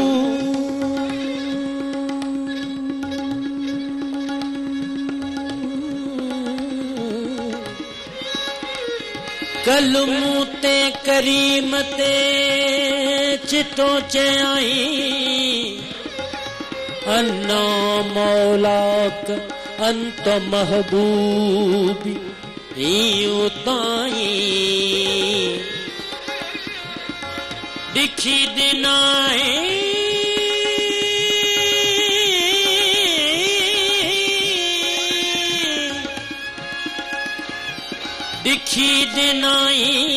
कलमू ते करीम ते चितो चयाई अन्ना मौलाक अंत महबूबी ताई दिखी दिनाए दिखी दिनाई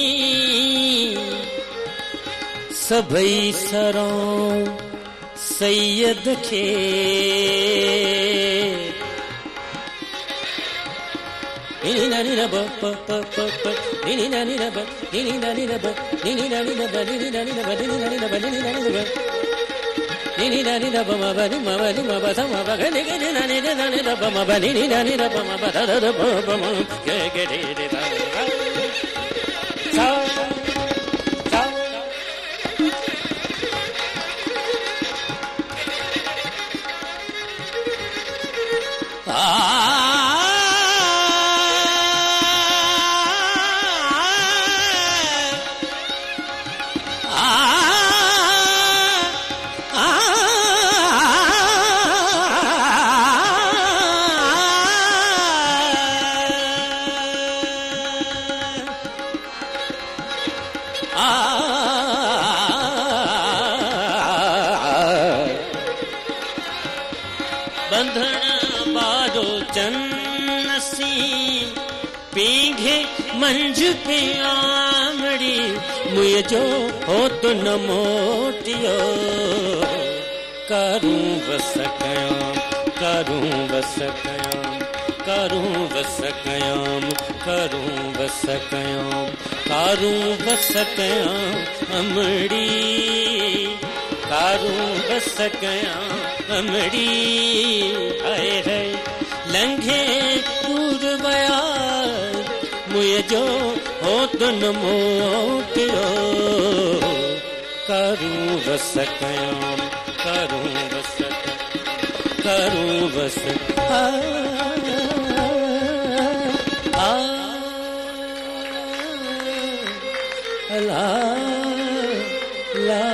सभई सरां सैयद खे ni na ni na ba pa pa pa ni na ni na ba ni na ni na ba ni na ni na ba ni na ni na ba ni na ni na ba ni na ni na ba ni na ni na ba ma ba ni ma ba ni ma ba sa ma ba ga ni ga ni na ni na ni na ba ma ba ni ni na ni na ba ma ba da da ba ba ma ga ga ni ni ba sa sa ah आमड़ी मुझो हो तो न मोटियो करूं बस कयाम करूं बस कयाम करूं बस कयाम करूं बस कयाम करूं बस कयाम अमड़ी करूं बस कयाम अमड़ी हाय हाय लंघे दूर बया मुझो हो तुन मोटियो करूं बस कयाम करूं बस करूं बस आ आ ला ला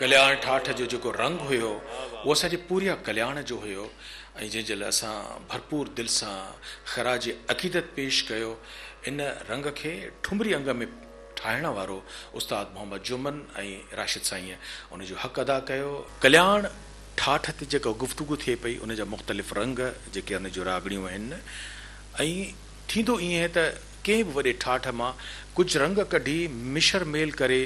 कल्याण ठाठ जो जेको रंग हुयो उहो असांजे पूरिया कल्याण जो हुयो ऐं जंहिंजे लाइ असां भरपूर दिलि सां ख़राज अक़ीदत पेश कयो। इन रंग खे ठुमरी अंग में ठाहिण वारो उस्ताद मोहम्मद जुमन ऐं राशिद साईं उनजो हक़ अदा कयो। कल्याण ठाठ ते जेका गुफ़्तगू थिए पई उन जा मुख़्तलिफ़ रंग जेके उन जूं रागड़ियूं आहिनि ऐं थींदो ईअं त कंहिं बि वॾे ठाठ मां कुझु रंग कढी मिशर मेल करे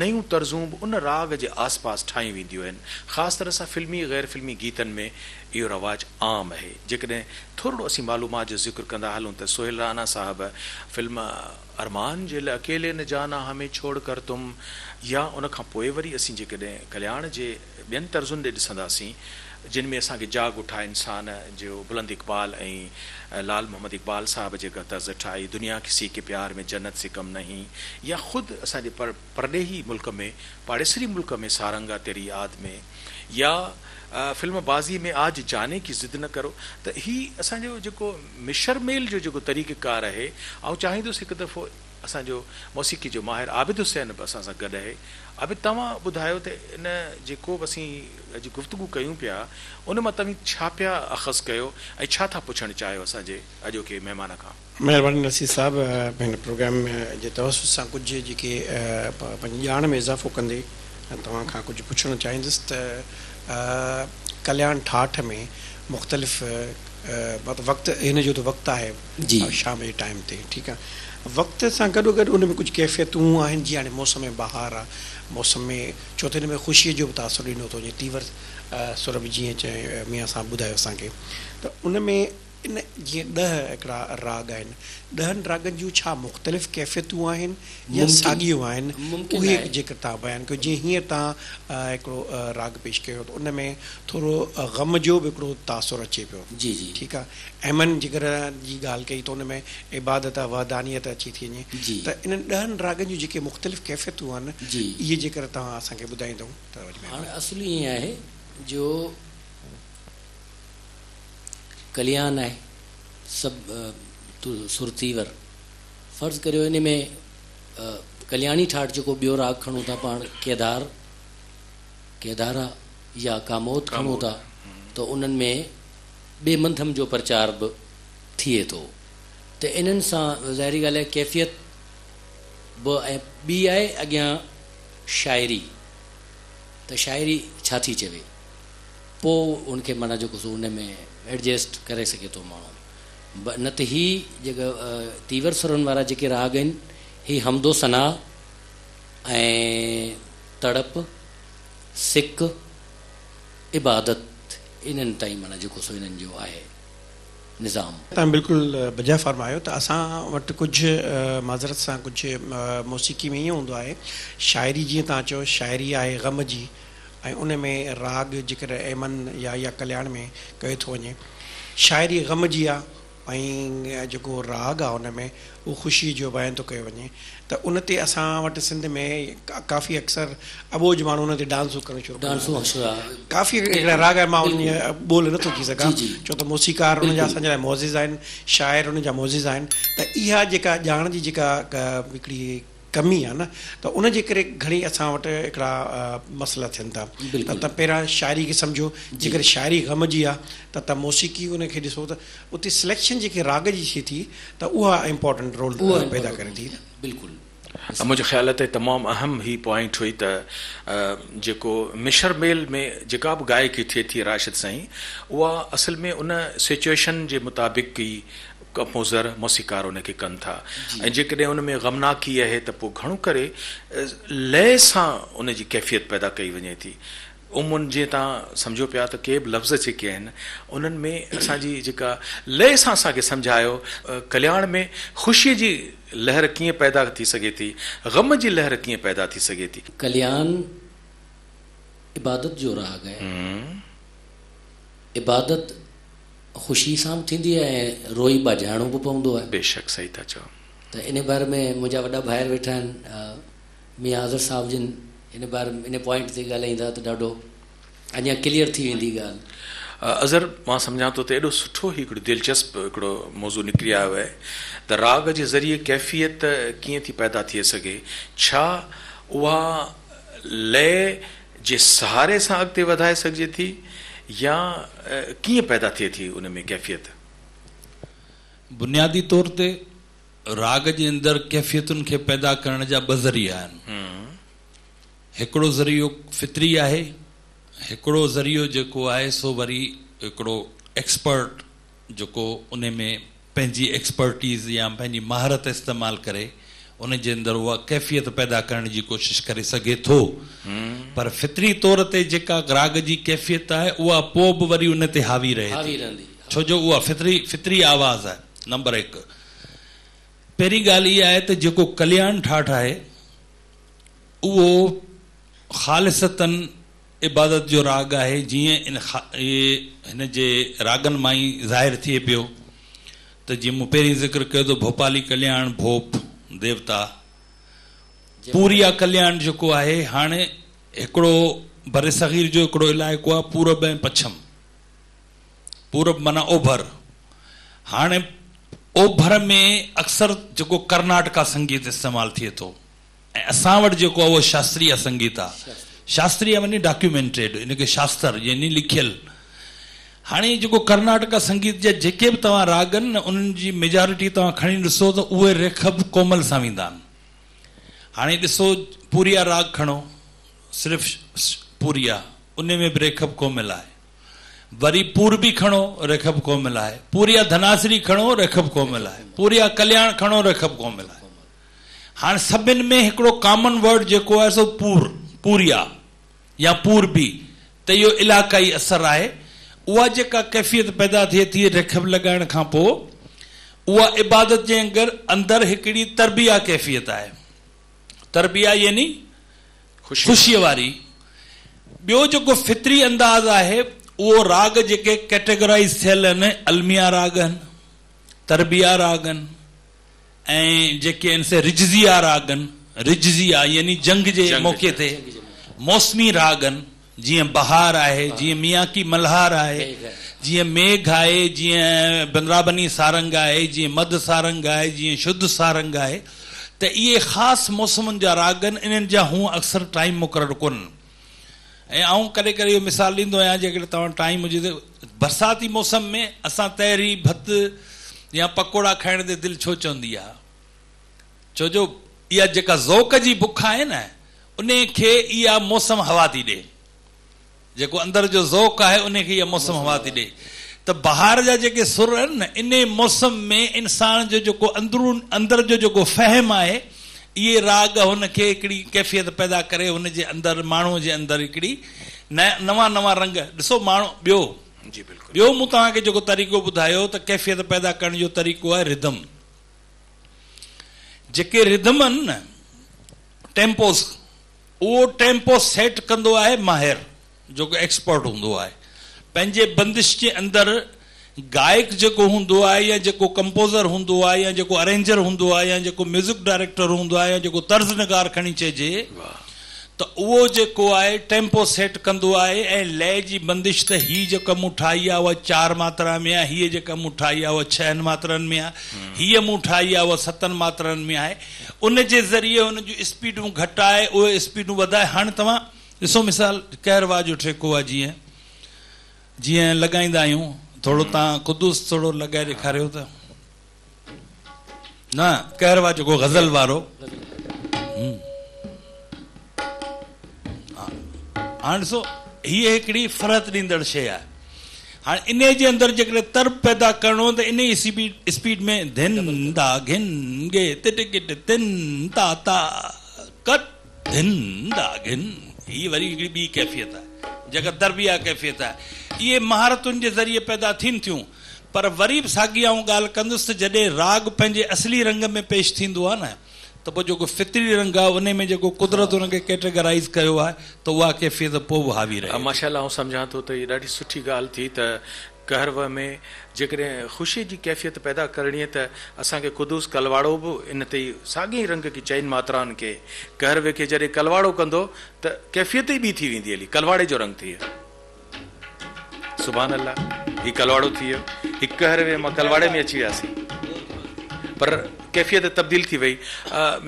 नयूं तर्ज़ूं बि उन राग जे आसपास ठाही वेंदियूं आहिनि। ख़ासि तरह सां फ़िल्मी ग़ैर फ़िल्मी गीतनि में इहो रवाजु आम आहे। जेकॾहिं थोरो असीं मालूमात जो ज़िक्र कंदा हलूं त सोहेल राना साहिबु फ़िल्म अरमान जे लाइ अकेले न जाना हमें छोड़ कर तुम या उन खां पोइ वरी असीं जेकॾहिं कल्याण जे ॿियनि तर्ज़ुनि ॾे ॾिसंदासीं जिन में असांखे जाग उठा इंसान जो बुलंद इक़बाल ऐं लाल मोहम्मद इक़बाल साहब जेका तर्ज़ ठाही, दुनिया किसी के प्यार में जन्नत से कम नहीं, या ख़ुदि असांजे पर परॾेही मुल्क में पाड़ेसरी मुल्क में सारंगा तेरी याद में, या फिल्म बाज़ी में आज जाने की ज़िद न करो। त हीउ असांजो जेको मिशर मेल जो जेको तरीक़ेकार आहे ऐं चाहींदुसि हिकु दफ़ो असांजो मौसीक़ी जो माहिर आबिद हुसैन बि असां सां गॾु आहे। आबिद, तव्हां ॿुधायो त इन जेको बि असीं अॼु गुफ़्तगू कयूं पिया उन मां तव्हीं छा पिया अख़ज़ कयो ऐं छा था पुछणु चाहियो असांजे अॼोके महिमान खां? महिरबानी नसीर साहिबु, हिन प्रोग्राम जे तवसुस सां कुझु जेके पंहिंजी ॼाण में इज़ाफ़ो कंदे तव्हां खां कुझु पुछणु चाहींदुसि त कल्याण ठाठ में मुख़्तलिफ़ वक़्तु, हिन जो त वक़्तु आहे शाम जे टाइम ते, ठीकु आहे, वक़्त सां गॾु गॾु उनमें कुझु कैफ़ियतूं आहिनि। जीअं हाणे मौसम में बहार आहे, मौसम में चो त हिन में ख़ुशीअ जो बि तासुर ॾिनो थो वञे, तीवर सुर बि जीअं चए मियां साहिबु ॿुधायो असांखे। त उनमें इन जीअं ॾह हिकिड़ा राग आहिनि, ॾहनि रागनि जूं छा मुख़्तलिफ़ कैफ़ियतूं आहिनि या साॻियूं आहिनि? उहे जेकर तव्हां बयानु कयो, जीअं हींअर तव्हां हिकिड़ो राग पेश कयो त उन में थोरो ग़म जो बि हिकिड़ो तासुर अचे पियो, जी जी, ठीकु आहे। अहमन जेकर जी ॻाल्हि कई त उन में इबादत वहदानियत अची थी वञे। त इन्हनि ॾहनि रागनि जूं जेके मुख़्तलिफ़ कैफ़ियतूं आहिनि इहे जेकर तव्हां असांखे ॿुधाईंदव त हाणे असुलु ईअं आहे जो कल्याण है सभु तू सुरतीवर फ़र्ज़ करियो इन में कल्याणी ठाठ जेको ॿियो राग खणूं था पाण केदार केदारा या कामोद खणूं था तो उन्हनि में बे मंथम जो प्रचार भी थिए तो इन ज़ाहिरी गाल कैफियत बी आए अग्या शायरी तो शायरी छा थी चवे पो उनके माना जो सो उन में एडजस्ट करे सके तो मानू न तो ही जो तीवर सुरन वारा जेके राग आन ही हमदो सना तड़प सिक इबादत इन्हनि ताईं माना जेको सो इन्हनि जो आहे निज़ाम। तव्हां बिल्कुलु बजा फ़रमायो त असां वटि कुझु माज़रत सां कुझु मौसीक़ी में ईअं हूंदो आहे, शाइरी जीअं तव्हां चयो शाइरी आहे ग़म जी ऐं उन में राग जेकर ऐमन या या कल्याण में कयो थो वञे, शाइरी ग़म जी आहे ऐं जेको राग आहे उन में उहो ख़ुशी जो बयान थो कयो वञे। त उन ते असां वटि सिंध में का, काफ़ी अक्सर अबोज माण्हू उन ते डांसूं करणु शुरू करणु काफ़ी अहिड़ा राग मां उन ॿोल नथो थी सघां छो त मौसीक़ार उन जा असांजा मोज़िज़ आहिनि, शाइर उन जा मोज़िज़ आहिनि। त इहा जेका ॼाण जी जेका हिकिड़ी कमी आहे न त उनजे करे घणी असां वटि हिकिड़ा मसइला थियनि था। त तव्हां पहिरां शाइरी खे सम्झो, जेकर शाइरी ग़म जी आहे त तव्हां मौसीक़ी उनखे ॾिसो त उते सिलेक्शन जेके राग जी थिए थी त उहा इंपॉर्टेंट रोल पैदा करे थी। बिल्कुलु मुंहिंजे ख़्याल ते तमामु अहम ही पॉइंट हुई त जेको मिशर मेल में जेका बि गायकी थिए थी राशिद साईं उहा असल में उन सिचुएशन जे मुताबिक़ ई कंपोज़र मौसीक़ार उनखे कनि था। ऐं जेकॾहिं उन में ग़मनाकी आहे त पोइ घणो करे लय सां उन जी कैफ़ियत पैदा कई वञे थी। उमुन जीअं तव्हां सम्झो पिया त के बि लफ़्ज़ जेके आहिनि उन्हनि में असांजी जेका लय सां असांखे सम्झायो, कल्याण में ख़ुशीअ जी लहर कीअं पैदा थी सघे थी, ग़म जी लहर कीअं पैदा थी सघे थी। कल्याण इबादत जो राग आहे, इबादत ख़ुशी सां बि थींदी आहे ऐं रोई बाजाइणो बि पवंदो आहे। बेशक सही था चओ। त इन बारे में मुंहिंजा वॾा ॿाहिरि वेठा आहिनि मियां आज़र साहिब जिन इन बारे में इन पॉइंट ते ॻाल्हाईंदा त ॾाढो अञा क्लियर थी वेंदी ॻाल्हि। अज़र, मां सम्झां थो त एॾो सुठो ई हिकिड़ो दिलचस्प हिकिड़ो मौज़ू निकिरी आयो आहे त राग जे ज़रिए कैफ़ियत कीअं थी पैदा थी सघे, छा उहा लय जे सहारे सां अॻिते वधाए सघिजे थी या कीअं पैदा थिए थी उन में कैफ़ियत? बुनियादी तौर ते राग जे अंदरि कैफ़ियतुनि खे पैदा करण जा ॿ ज़रिया आहिनि। हिकिड़ो ज़रियो फितरी आहे, हिकिड़ो ज़रियो जेको आहे सो वरी हिकिड़ो एक्सपर्ट जेको उन में पंहिंजी एक्सपर्टीज़ या पंहिंजी महारत इस्तेमालु करे उन जे अंदरि उहा कैफ़ियत पैदा करण जी कोशिशि करे सघे थो। पर फितरी तौर ते जेका राग जी कैफ़ियत आहे उहा पोइ बि वरी उन ते हावी रहे थी, छो जो उहा फितरी फितरी आवाज़ आहे। नंबर हिकु, पहिरीं ॻाल्हि इहा आहे त जेको कल्याण ठाठ आहे उहो ख़ालिसतन इबादत जो राग आहे, जीअं इन हिन जे रागनि मां ई ज़ाहिरु थिए पियो। त जीअं मूं पहिरीं ज़िक्र कयो त भोपाली कल्याण भोप देवता, पूरिया कल्याण जेको आहे हाणे हिकिड़ो भरे सगीर जो हिकिड़ो इलाइक़ो आहे पूरब ऐं पछम, पूरब माना ओभर। हाणे ओभर में अक्सर जेको कर्नाटका संगीत इस्तेमालु थिए थो ऐं असां वटि जेको आहे उहो शास्त्रीय संगीत आहे। शास्त्रीय माने डॉक्यूमेंटेड, इनखे शास्त्र यानी लिखियल। हाणे जेको कर्नाटका संगीत जा जेके बि तव्हां राग आहिनि उन्हनि जी मेजॉरिटी तव्हां खणी ॾिसो त उहे रेखब कोमल सां वेंदा आहिनि। हाणे ॾिसो पूरिया राग खणो, सिर्फ़ु पूरिया, उन में बि रेखब कोमल आहे। वरी पूर्बी खणो, रेखब कोमल आहे। पूरिया धनासरी खणो, रेखब कोमल आहे। पूरिया कल्याण खणो, रेखब कोमल आहे। हाणे सभिनि में हिकिड़ो कॉमन वर्ड जेको आहे सो पूर पूरिया या पूर्बी, त इहो इलाक़ाई असर आहे। उहा जेका कैफ़ियत पैदा थिए थी रेखब लॻाइण खां पोइ, उहा इबादत जे अंदरि अंदरि हिकिड़ी तरबिया कैफ़ियत आहे। तरबिया यानी ख़ुशीअ वारी। ॿियो जेको फितरी अंदाज़ आहे उहो राग जेके कैटेगराइज़ थियल आहिनि, अलमिया राग आहिनि, तरबिया राग आहिनि ऐं जेके आहिनि से रिजज़िया राग आहिनि। रिजज़िया यानी जंग जे मौक़े ते मौसमी राग आहिनि, जीअं बहार आहे, जीअं मियाँ की मल्हार आहे, जीअं मेघ आहे, जीअं बंदराबनी सारंग आहे, जीअं मध सारंग आहे, जीअं शुद्ध सारंग आहे। त इहे ख़ासि मौसमनि जा राग आहिनि, इन्हनि जा हूं अक्सर टाइम मुक़ररु कोन्हनि। ऐं आऊं कॾहिं कॾहिं इहो मिसाल ॾींदो आहियां, जेकॾहिं तव्हां टाइम हुजे त बरसाती मौसम में असां तहरी भत या पकोड़ा खाइण ते दिलि छो चवंदी आहे? छो जो इहा जेका ज़ौक़ जी बुख आहे न, उन खे इहा मौसम हवा थी ॾे। जेको अंदरि जो ज़ौक़ आहे उन खे इहा मौसम हवा थी ॾे। त बहार जा जेके सुर आहिनि न, इन मौसम में इंसान जो जेको अंदरून अंदरि जो जेको फ़हम आहे, ये राग उनके हिकिड़ी कैफ़ियत पैदा करे। उन जे अंदरि माण्हू जे अंदरि हिकिड़ी नवा नवा रंग ॾिसो माण्हू। ॿियो जी बिल्कुलु, ॿियो मूं तव्हांखे जेको तरीक़ो ॿुधायो त कैफ़ियत पैदा करण जो तरीक़ो आहे रिदम। जेके रिदम आहिनि न, टेम्पोस, उहो टेम्पो सेट कंदो आहे माहिर जेको एक्सपर्ट हूंदो आहे। पंहिंजे बंदिश जे अंदरि गायक जेको हूंदो आहे या जेको कंपोज़र हूंदो आहे या जेको अरेंजर हूंदो आहे या जेको म्यूज़िक डायरेक्टर हूंदो आहे या जेको तर्ज़ नगार खणी चइजे, त उहो जेको आहे टेम्पो सेट कंदो आहे ऐं लय जी बंदिश। त हीअ जेका मूं ठाही आहे उहा चारि मात्रा में आहे, हीअ जेका मूं ठाही आहे उहा छहनि मात्राउनि में आहे, हीअ मूं ठाही आहे उहा सतनि मात्राउनि में आहे। उन जे ज़रिए उन जूं स्पीडूं घटाए उहे स्पीडूं वधाए। हाणे तव्हां ॾिसो मिसाल कहरवा जो ठेको आहे, जीअं जीअं लॻाईंदा आहियूं, थोड़ो तव्हां कुदुस थोड़ो लॻाए ॾेखारियो त न, कहरवा जेको गज़ल वारो। हाणे ॾिसो, हीअ हिकिड़ी फ़रहत ॾींदड़ शइ आहे। हाणे इन जे अंदरि जेकॾहिं तर्ब पैदा करिणो त इन ई स्पीड स्पीड में धिन दा घिन गे तिट किट तिन ता ता कट धिन दा घिन, हीअ वरी हिकिड़ी ॿी कैफ़ियत आहे जेका तरबिया कैफ़ियत आहे। इहे महारतुनि जे ज़रिए पैदा थियनि थियूं। पर वरी बि साॻी आऊं ॻाल्हि कंदुसि, जॾहिं राग पंहिंजे असली रंग में पेश थींदो आहे न, त पोइ जेको फितरी रंग आहे उन में जेको कुदरत हुनखे कैटेगराइज़ कयो आहे, त उहा कैफ़ियत पोइ बि हावी रहे। माशाल्लाह, आऊं सम्झां थो त इहा ॾाढी सुठी ॻाल्हि थी त कहरवा में जेकॾहिं ख़ुशी जी कैफ़ियत पैदा करणी आहे त असांखे ख़ुदूस कलवाड़ो बि इन ते ई साॻे रंग की चइनि मात्राउनि खे, कहरवे खे जॾहिं कलवाड़ो कंदो त कैफ़ियत ई ॿी थी वेंदी हली, कलवाड़े जो रंग थी वियो। सुभान अल्लाह, हीउ कलवाड़ो थी वियो, हिकु कहरवे मां कलवाड़े में अची वियासीं। पर कैफ़ियत तब्दील थी वही।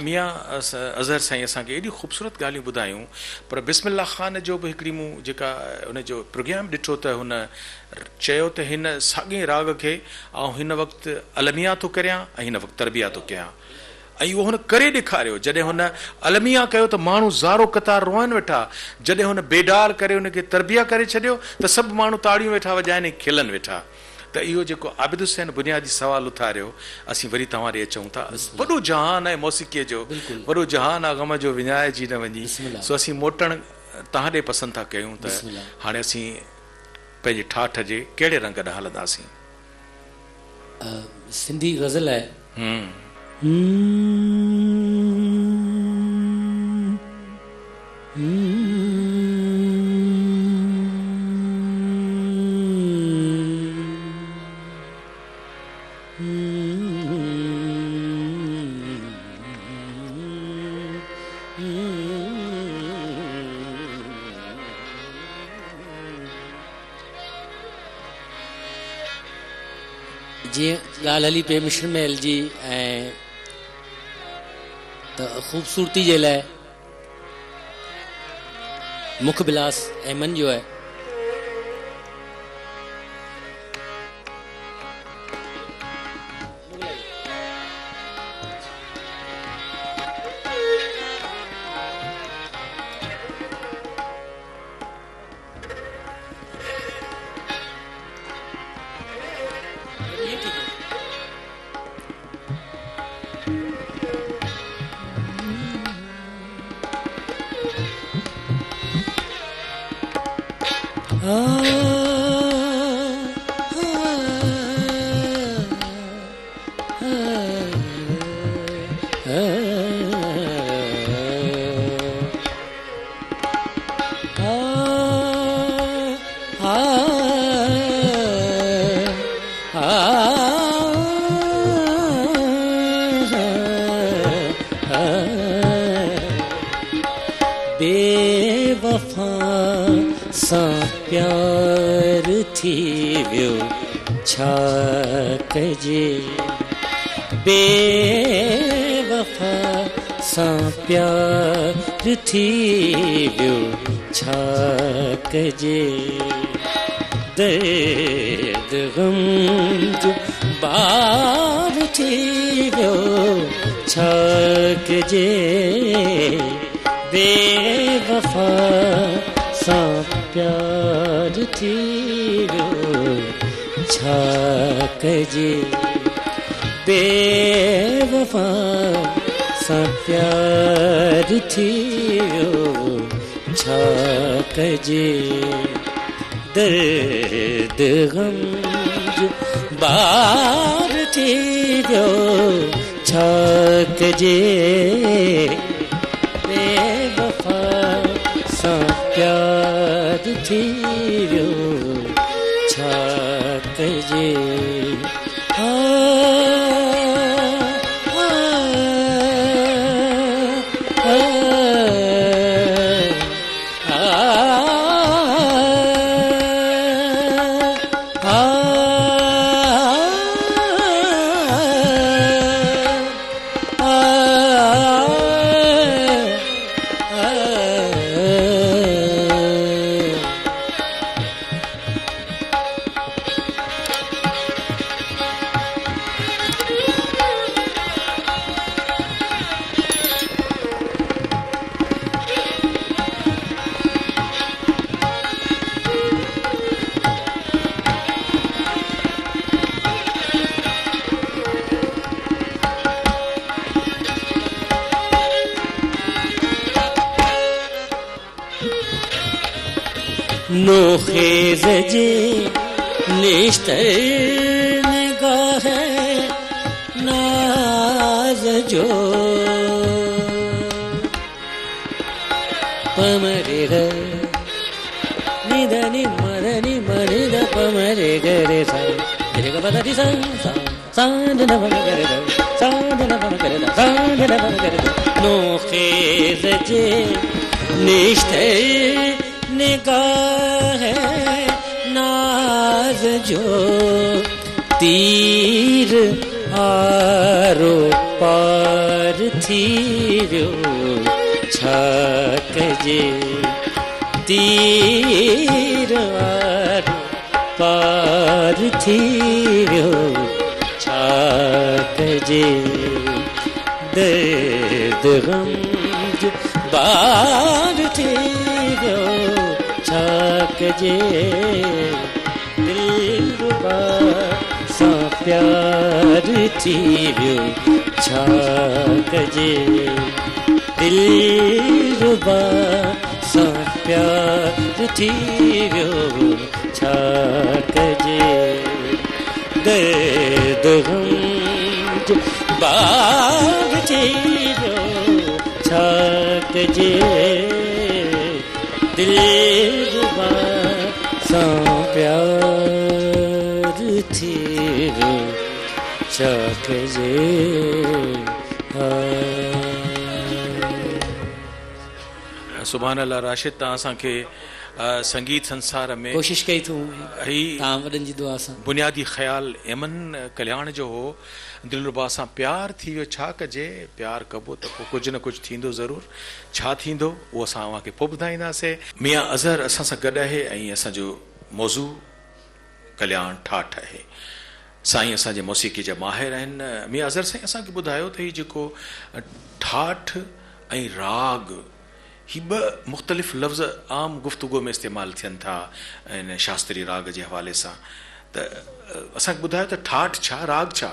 मियाँ अज़हर साईं असांखे एॾी ख़ूबसूरत ॻाल्हियूं ॿुधायूं, पर बिस्मिल्ला ख़ान जो बि हिकिड़ी मूं जेका उन जो प्रोग्राम ॾिठो त हुन चयो त हिन साॻे राग खे ऐं हिन वक़्तु अलमिया थो करियां ऐं हिन वक़्तु तरबिया थो कयां, ऐं उहो हुन करे ॾेखारियो। जॾहिं हुन अलमिया कयो त माण्हू ज़ारो क़तार रोअनि वेठा, जॾहिं हुन बेडार करे हुनखे तरबिया करे छॾियो त सभु माण्हू ताड़ियूं वेठा वॼाइनि ऐं खिलनि वेठा। त इहो जेको आबिद हुसैन बुनियादी सवाल उथारियो, असीं वरी तव्हां ॾे अचूं था। वॾो जहान आहे मौसीक़ीअ जो, वॾो जहान आहे ग़म जो, विञाइजी न वञी। सो असीं मोटण तव्हां ॾे पसंदि था कयूं। त हाणे असीं पंहिंजे ठाठ जे कहिड़े रंग ॾांहुं हलंदासीं? सिंधी गज़ल आहे। जी गाल हली पे मिश्र महल जी, खूबसूरती के लिए मुख बिलास अहमन जो है। जो तीर आरो पार्थिव छाक जे तीर पार्थिव छाक जे दर्द गम जो पार्थिव छाक जे दिल रुबा सा प्यार थियो छाक जे दिल रुबा सा प्यार थियो छाक जे दर्द गम बाग थियो छाक जे दिल रुबा सा प्यार थियो छाक जे सुभान अल्लाह। राशिद तव्हां असांखे संगीत संसार में कोशिश कई थी बुनियादी ख़्याल यमन कल्याण जो हो दिलरुबा सां प्यार थी वियो छा कजे प्यार कबो त पोइ कुझु न कुझु थींदो ज़रूरु छा थींदो उहो असां तव्हांखे पोइ ॿुधाईंदासीं। मियां अज़हर असां सां गॾु आहे ऐं असांजो मौज़ू कल्याण ठाठ आहे। साईं असांजे मौसीक़ी जा माहिर आहिनि। मियां अज़हर साईं असांखे ॿुधायो त हीउ जेको ठाठ ऐं राग ही ब मुख़्तलिफ़ लफ्ज़ आम गुफ्तगु में इस्तेमालु थियनि था इन शास्त्रीय राग जे हवाले सां। त असांखे ॿुधायो त ठाठ छा राग छा?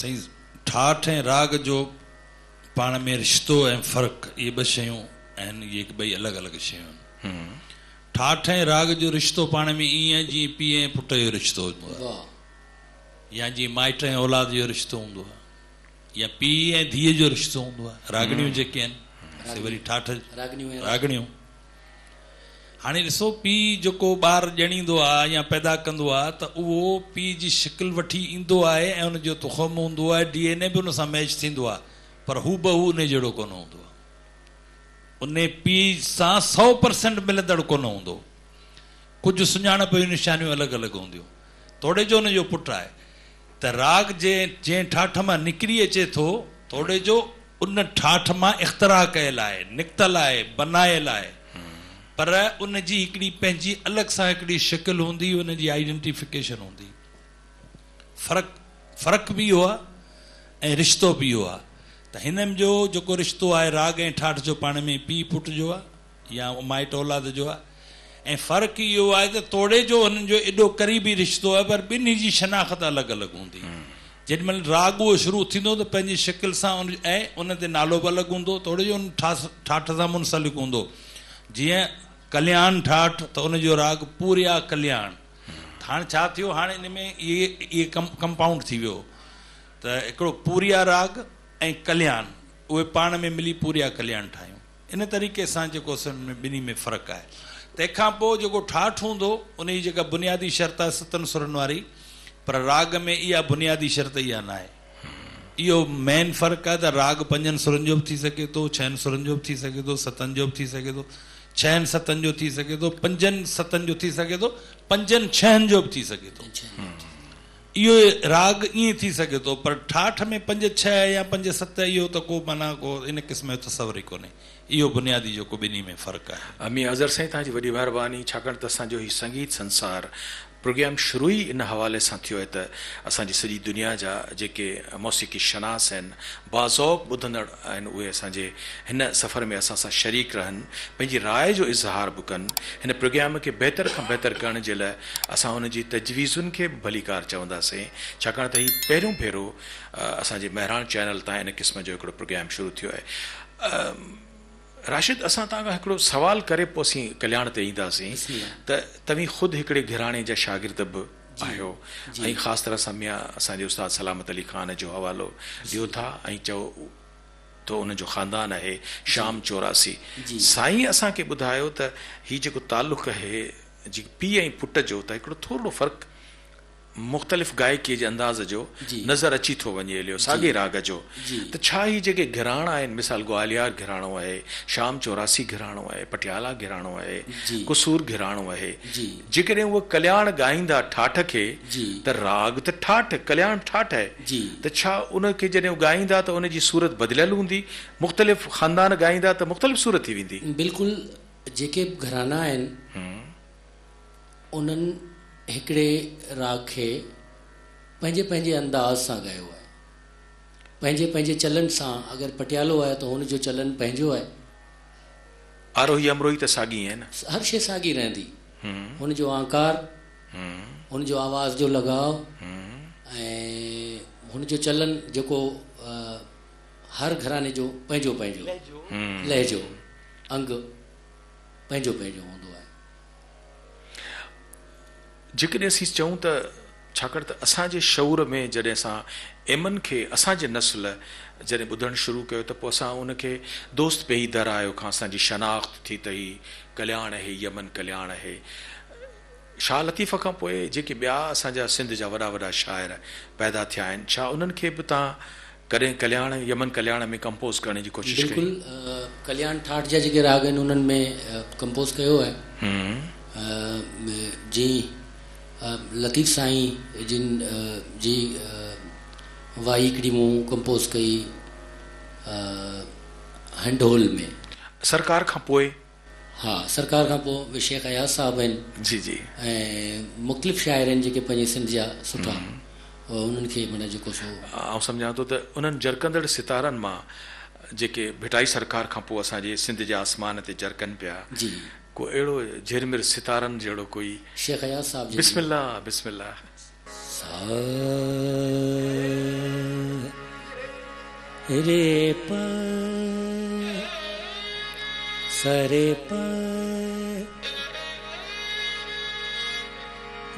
सही ठाठ ऐं राग जो पाण में रिश्तो ऐं फ़र्क़ु इहे ॿ शयूं आहिनि। इहे ॿई अलॻि अलॻि शयूं आहिनि। ठाठ ऐं राग जो रिश्तो पाण में ईअं आहे जीअं पीउ ऐं पुट जो रिश्तो हूंदो आहे या जीअं माइट ऐं औलाद जो रिश्तो हूंदो आहे या पीउ ऐं धीअ जो रिश्तो हूंदो आहे। रागणियूं जेके आहिनि वरी ठाठ रागणियूं। हाणे ॾिसो पीउ जेको ॿारु ॼणींदो आहे या पैदा कंदो आहे त उहो पीउ जी शिकिल वठी ईंदो आहे ऐं उनजो तुख़म हूंदो आहे डी एन ए बि उन सां मैच थींदो आहे पर हू ब हू उन जहिड़ो कोन हूंदो आहे। उन पीउ सां सौ परसेंट मिलंदड़ कोन हूंदो। कुझु सुञाणप जूं निशानियूं अलॻि अलॻि हूंदियूं। तोड़े जो उनजो पुटु आहे त राग जे जंहिं ठाठ मां निकिरी अचे थो तोड़े जो उन ठाठ मां इख़्तिरा कयल आहे निकितल आहे बनायल आहे पर उन जी हिकिड़ी पंहिंजी अलॻि सां हिकिड़ी शिकिल हूंदी उन जी आइडेंटिफिकेशन हूंदी। फ़र्क़ु फ़र्क़ु बि इहो आहे ऐं रिश्तो बि इहो आहे। त हिननि जो जेको रिश्तो आहे राग ऐं ठाठ जो पाण में पीउ पुट जो आहे या माइट औलाद जो आहे ऐं फ़र्क़ु इहो आहे त तोड़े जो हुननि जो एॾो क़रीबी रिश्तो आहे पर ॿिन्ही जी शनाख़त अलॻि अलॻि हूंदी। जेॾी महिल राग उहो शुरू थींदो त पंहिंजी शिकिल सां उन ऐं उन ते नालो बि अलॻि हूंदो तोड़े जो ठाठ ठाठ सां मुंसलिक हूंदो। जीअं कल्याण ठाठ त उनजो राग पूरिया कल्याण। हाणे छा थियो हाणे इन में इहे इहे कम कंपाउंड थी वियो त हिकिड़ो पूरिया राग ऐं कल्याण उहे पाण में मिली पूरिया कल्याण ठाहियूं। इन तरीक़े सां जेको ॿिन्ही में फ़र्क़ु आहे। तंहिंखां पोइ जेको ठाठ हूंदो उन जी जेका बुनियादी शर्त आहे सतनि सुरनि वारी पर राग में इहा बुनियादी शर्त इहा न आहे। इहो मेन फ़र्क़ु आहे त राग पंजनि सुरनि जो बि थी सघे थो छहनि सुरनि जो बि थी सघे थो सतनि जो बि थी सघे थो छहनि सतनि जो थी सघे थो पंजनि सतनि जो थी सघे थो पंजनि छहनि जो बि थी सघे थो। इहो राग ईअं थी सघे थो पर ठाठ में पंज छह या पंज सत इहो त को माना को इन क़िस्म जो तसवर ई कोन्हे। इहो बुनियादी जेको ॿिन्ही में फ़र्क़ु आहे। अमी अज़र साईं तव्हांजी वॾी महिरबानी छाकाणि त असांजो हीउ संगीत संसार प्रोग्राम शुरू ई इन हवाले सां थियो आहे त असांजी सॼी दुनिया जा जेके मौसीक़ी शनास आहिनि बाज़ौक़ ॿुधंदड़ आहिनि उहे असांजे हिन सफ़र में असां सां शरीक रहनि पंहिंजी राय जो इज़हार बि कनि। हिन प्रोग्राम खे बहितर खां बहितर करण जे लाइ असां हुन जी तजवीज़ुनि खे भलीकार चवंदासीं छाकाणि त हीउ पहिरियों भेरो असांजे महिराण चैनल तां इन क़िस्म जो हिकिड़ो प्रोग्राम शुरू थियो आहे। राशिद असां तव्हांखां हिकिड़ो सुवाल करे पोइ असीं कल्याण ते ईंदासीं त तव्हीं ख़ुदि हिकिड़े घिराणे जा शागिर्द बि आहियो ऐं ख़ासि तरह सां मियां असांजे उस्ताद सलामत अली ख़ान जो हवालो ॾियो था ऐं चओ तो उनजो ख़ानदान आहे शाम चौरासी। साईं असांखे ॿुधायो त हीउ जेको तालुक़ु आहे जी पीउ ऐं पुट जो त हिकिड़ो थोरो फ़र्क़ु मुख्तलिफ गायकी जे अंदाज़ जो नज़र अची थो वञे हलियो साॻे राग जो, त छा ही जेके घराणा आहिनि, मिसाल ग्वालियर घराणो आहे, शाम चौरासी घराणो आहे, पटियाला घराणो आहे, कुसूर घराणो आहे, जेकॾहिं उहे कल्याण ॻाईंदा ठाठ खे त राग त ठाठ, कल्याण ठाठ आहे, त छा उनखे जॾहिं ॻाईंदा त उनजी सूरत बदिलियल हूंदी, मुख़्तलिफ़ ख़ानदान ॻाईंदा त मुख़्तलिफ़ सूरत थी वेंदी। बिल्कुलु जेके घराना आहिनि उन्हनि हिकिड़े राग खे पंहिंजे पंहिंजे अंदाज़ सां ॻायो आहे, पंहिंजे पंहिंजे चलन सां। अगरि पटियालो आहे त हुनजो चलन पंहिंजो आहे, आरोही अमरोही त साॻी आहे न, हर शइ साॻी रहंदी, हुनजो आकार, हुनजो आवाज़ जो लॻाव ऐं हुनजो चलन जेको हर घराने जो पंहिंजो पंहिंजो लहजो अंग पंहिंजो पंहिंजो हूंदो आहे। जेकॾहिं असीं चऊं त छाकाणि त असांजे शऊर में जॾहिं असां एमन खे असांजे नस्ल जॾहिं ॿुधणु शुरू कयो त पोइ असां उनखे दोस्त पे ई दर आयो खां असांजी शनाख़्त थी अथई, कल्याण आहे, यमन कल्याण आहे। शाह लतीफ़ खां पोइ जेके ॿिया असांजा सिंध जा वॾा वॾा शाइर पैदा थिया आहिनि, छा उन्हनि खे बि तव्हां कॾहिं कल्याण, यमन कल्याण में कंपोज़ करण जी कोशिशि कई? बिल्कुलु, कल्याण ठाठ जा जेके राग आहिनि उन्हनि में कंपोज़ कयो आहे। जी लतीफ़ साईं जिन जी वाई हिकिड़ी मूं कंपोज़ कई हंडोल में सरकार खां पोइ। हाँ, सरकार खां पोइ शेख अयाज़ साहिबु आहिनि। जी जी। ऐं मुख़्तलिफ़ शाइर आहिनि जेके पंहिंजे सिंध जा सुठा, उन्हनि खे माना जेको सो आउं सम्झां थो त उन्हनि जरकंदड़ सितारनि मां जेके भिटाई सरकार खां पोइ असांजे सिंध जे आसमान ते जरकनि पिया, जी, को अहिड़ो झिरमिर सितारनि जहिड़ो कोई? शेख अयाज़ साहिब जी बिस्मिल्ला बिस्मिल्ला सा रे प सा रे प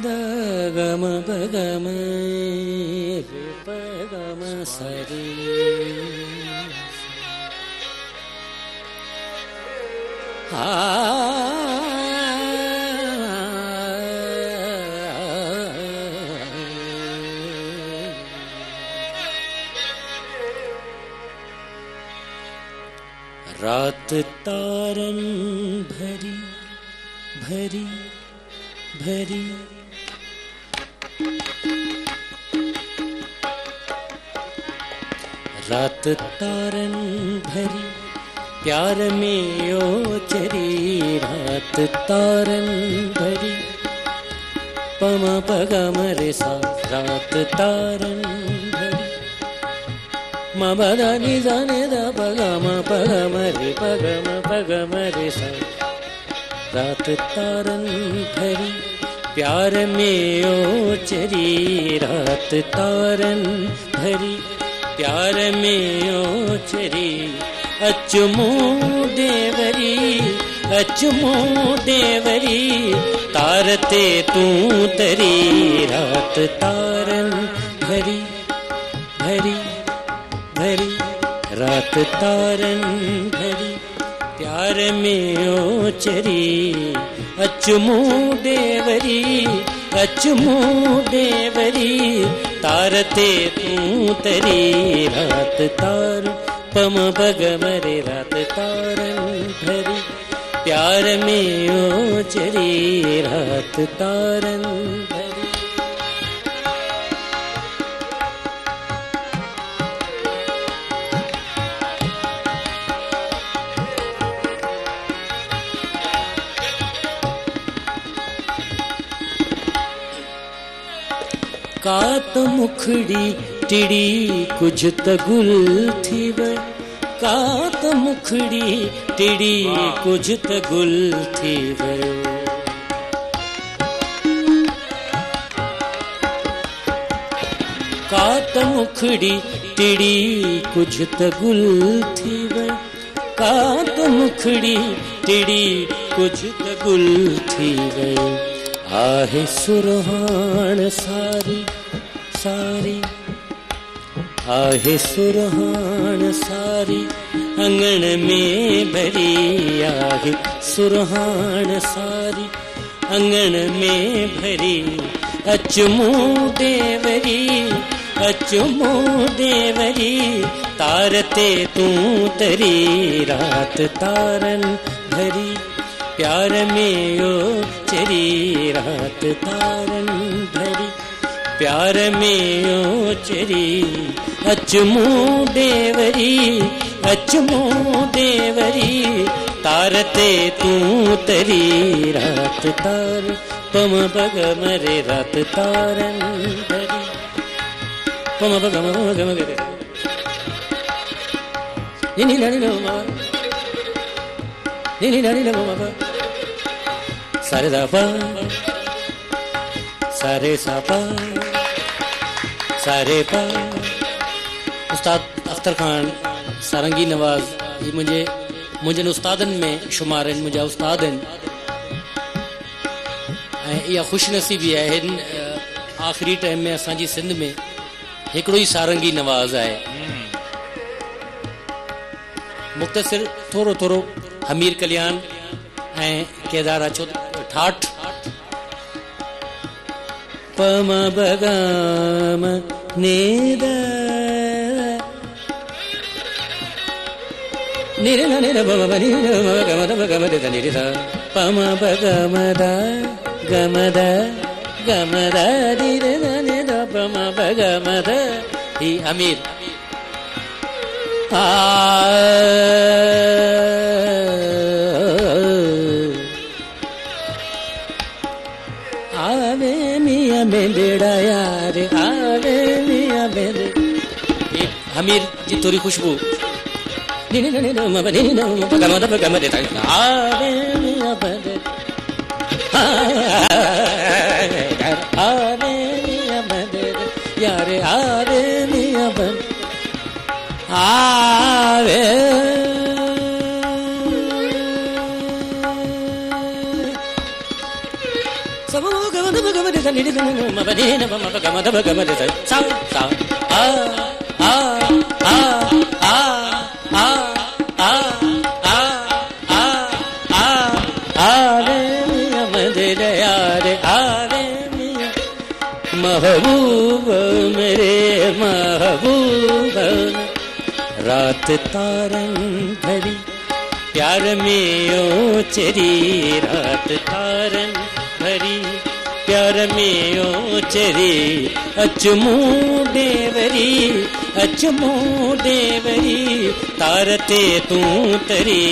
द ग म प ग म रे प ग म सा रे आ रात तारन भरी भरी भरी रात तारन भरी प्यार में ओचरी रात तारन भरी पम पगम रे सा रात तारन भरी म बदा नि जाने दा पगम पगम रे पगम पगम रे सा रात तारन भरी प्यार में ओचरी रात तारन भरी प्यार में ओचरी अचमो देवरी अचमो देवरी तारते तू तरी रात तारन भरी भरी भरी रात तारन भरी प्यार में ओचरी अचमो देवरी अचमो देवरी तारते तू तरी रात तार पम पगम रे रात तारन भरी प्यार में ओचरी रात तारन भरी। कात मुखड़ी टिड़ी कुछ त गुल थी वे कात मुखड़ी टिड़ी कुछ त गुल थी वे कात मुखड़ी टिड़ी कुछ त गुल थी वे कात मुखड़ी टिड़ी कुछ त गुल थी वे आहे सुरहान सारी सारी आहे सुरहान सारी अंगण में भरी आहे सुरहान सारी अंगन में भरी अचमू देवरी अचमू देवरी तारते तू तरी रात तारन भरी प्यार में ओ चरी रात तारन भरी प्यार में ओ चरी अचमू देवरी अचमू देवरी तारते तू तरी रात तार पम बग मरे रात तारन भरी पम बग मरे मरे निनी लड़ी लो मा निनी लड़ी लो मा सारे दापा सारे सापा सारे पा उस्ताद अख्तर खान सारंगी नवाज ये मुझे मुझे उस्तादन में शुमार हैं मुझे उस्तादन या खुश नसीबी है आखिरी टाइम में असांजी सिंध में एकड़ो ही सारंगी नवाज आए मुख्तसर थोड़ो थोड़ो हमीर कल्याण केदारा चो ठाठ पम बगाम नेद नीरे ना नीरे बम बनी बम गम द गम द नीरे सा पम बगम द गम द गम द नीरे ना नीरे द पम बगम द ही अमीर आ आवे मिया बेड़ा यार आवे मिया बेड़ा हमीर जी थोड़ी खुशबू नीने नीने नम बने नम पगम द पगम देता आवे मिया बंद आवे मिया बंद यार आवे मिया बंद आवे सब पगम द पगम देता नीने नम बने नम पगम द पगम देता सा सा आ आ आ आ महबूब मेरे महबूब रात तारन भरी प्यार में ओ चरी रात तारन भरी प्यार में ओ चरी अचमू देवरी अचमू देवरी तारते तू तरी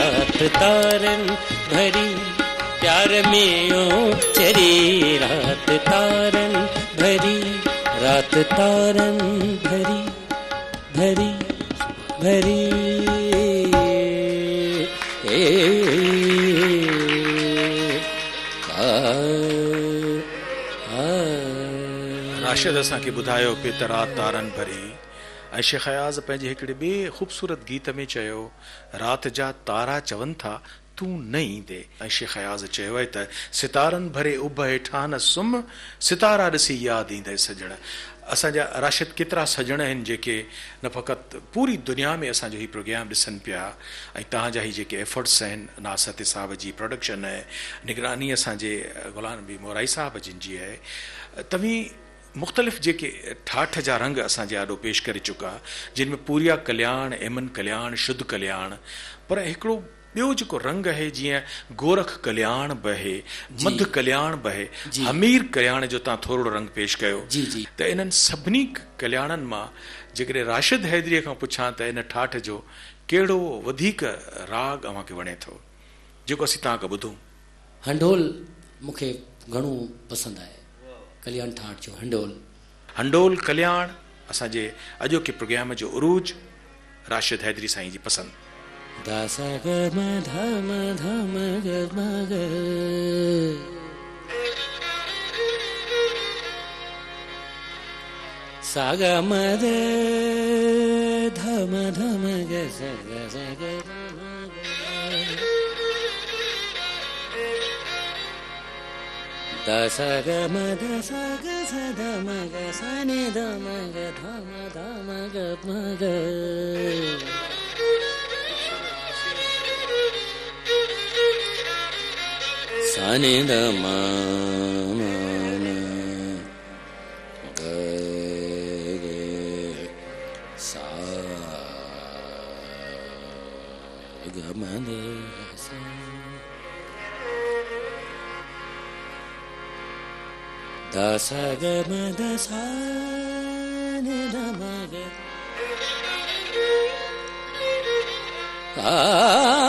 रात तारन भरी प्यार में ओ चरी रात तारन भरी रात तारन भरी भरी भरी ए राशिद असा के बुधायो पे रात तारन भरी ऐं शेख अयाज़ पंहिंजे हिकिड़े ॿिए ख़ूबसूरत गीत में चयो रात जा तारा चवनि था तू न ईंदे ऐं शेख अयाज़ चयो आहे त सितारनि भरे उभ हेठां न सुम सितारा ॾिसी यादि ईंदे सजण असांजा राशिद केतिरा सजण आहिनि जेके न फ़क़ति पूरी दुनिया में असांजो हीउ प्रोग्राम ॾिसनि पिया ऐं तव्हांजा हीउ जेके एफर्ट्स आहिनि नासत साहब जी प्रोडक्शन आहे निगरानी असांजे ग़ुलाम नबी मोराई साहब जिन जी आहे तव्हीं मुख़्तलिफ़ जेके ठाठ जा रंग असांजे आॾो पेश करे चुका जिन में पूरिया कल्याण एमन कल्याण शुद्ध कल्याण पर हिकिड़ो ॿियो जेको रंग आहे जीअं गोरख कल्याण बहे मध कल्याण बहे हमीर कल्याण जो तव्हां थोरो रंग पेश कयो त इन्हनि सभिनी कल्याणनि मां जेकॾहिं राशिद हैदरीअ खां पुछां त इन ठाठ जो कहिड़ो वधीक राग अव्हांखे वणे थो जेको असीं तव्हां खां ॿुधूं हंडोल मूंखे घणो पसंदि आहे कल्याण ठाठ जो हंडोल हंडोल कल्याण असांजे अॼोके प्रोग्राम जो उरूज राशिद हैदरी साईं जी पसंदि दास गम धम धम गम सागम धम धम ग दास गम दास गम ग सनि धम ग धम धम गम ग साने दमा Sagama dasa ne namaga ah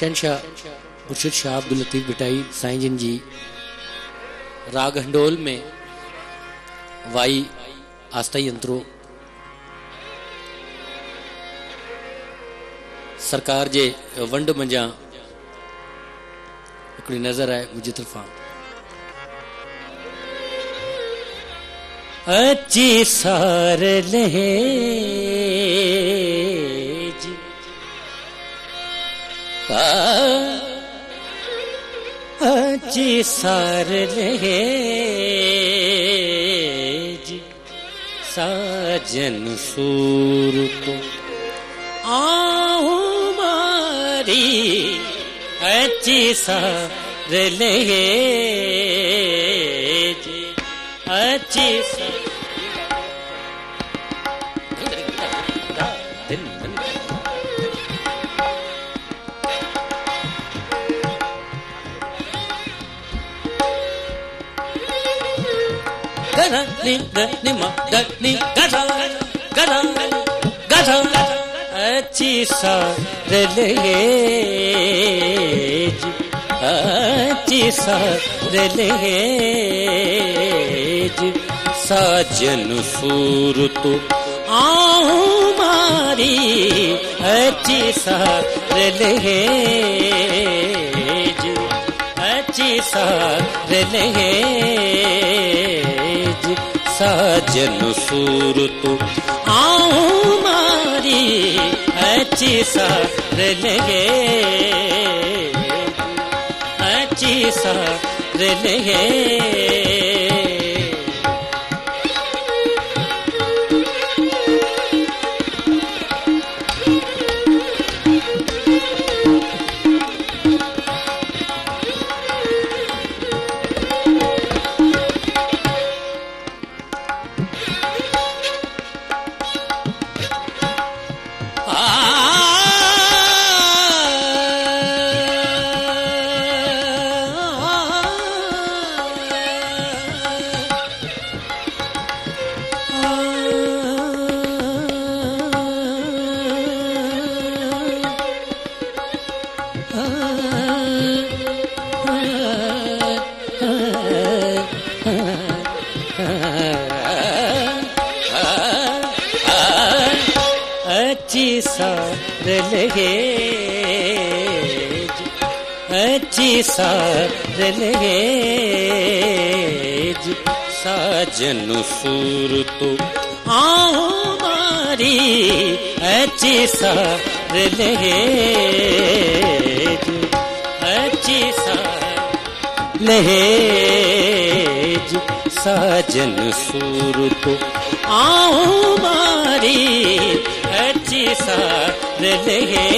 शहनशाह मुर्शिद शाह अब्दुल लतीफ भिटाई साईं जिन जी राग हंडोल में वाई आस्था यंत्रों सरकार जे वंड मंझा हिकिड़ी नज़र आए मुझे तरफा अची सार लहे अजी सार लहेज साजन सूर को आहूं मारी अजी सार लहेज अजी ni ni ma ni gaza gaza gaza achi sa relege achi sa relege sajan sur to aao mari achi sa relege achi sa relege साजन सूर तो आओ मारी अच्छी सार लगे अच्छी सार लगे अच्छी सार ले साजन सूर तो आओ मारी अच्छी सार ले अच्छी सार लहेज साजन सूर तो आओ मारी अच्छी सार लहेज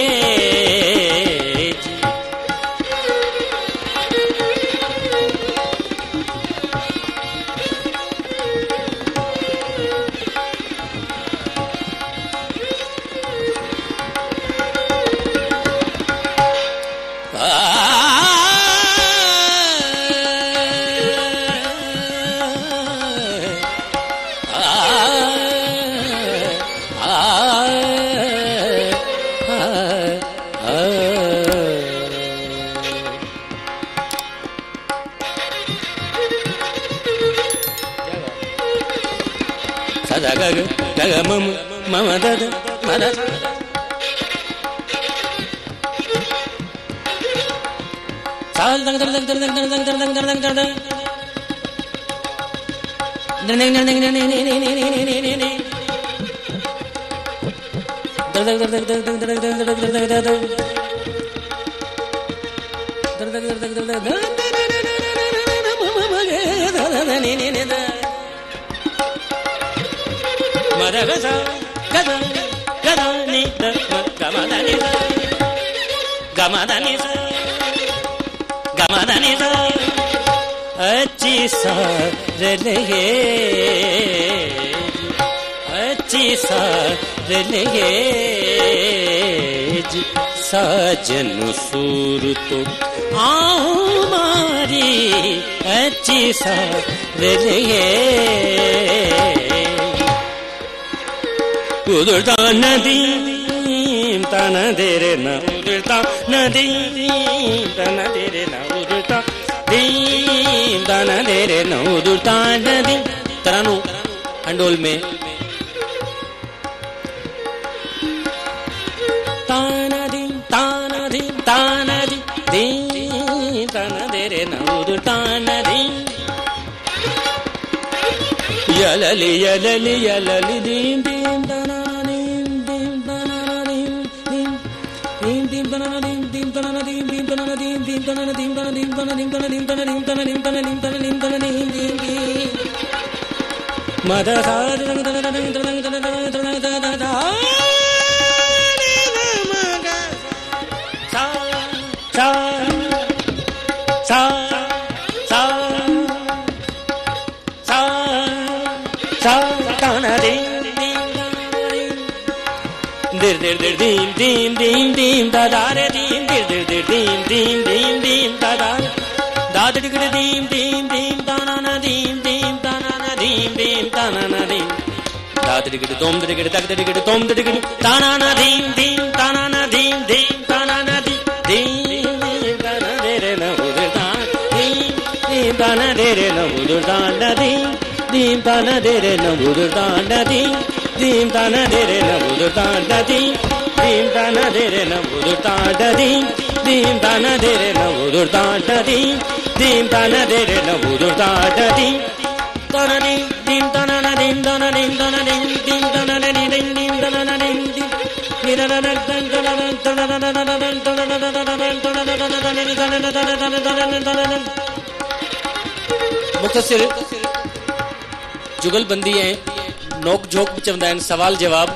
सवाल जवाब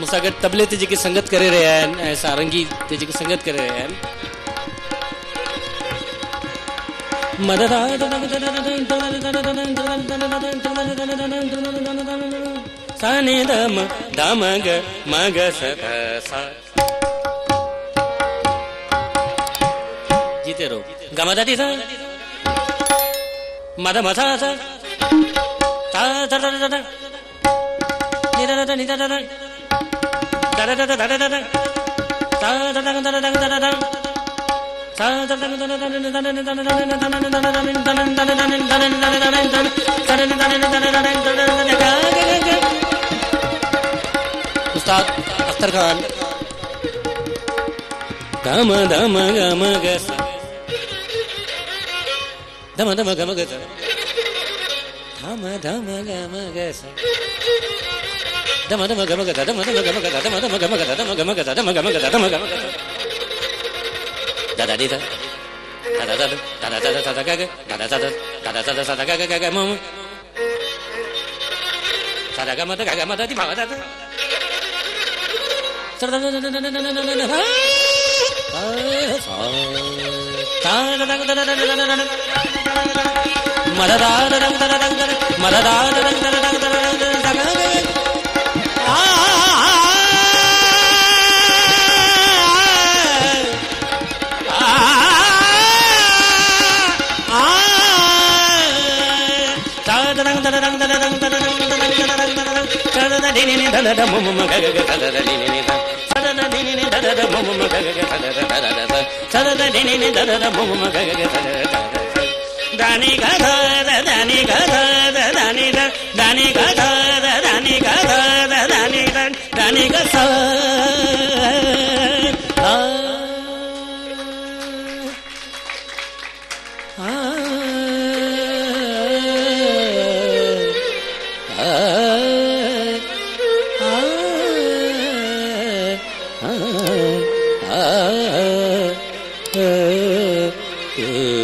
मुसागर तबले तेजी की संगत करे रहे हैं सारंगी तेजी की संगत करे रहे हैं मदद साने दम दमग मग सदा जीते रहो गमा दादी सा मद मसा सा उस्ताद अख्तर खान दम दम गम ग धम धम ग म ग स धम धम ग म ग स धम धम ग म ग स धम धम ग म ग स धम धम ग म ग स धम ग म ग स धम ग म ग स धम ग म ग स दा दा दी दा दा दा दा दा दा दा ग दा दा दा दा दा दा दा ग ग म म सा दा ग म दा ग म दा दी भा दा दा सा दा दा दा दा दा दा da Uh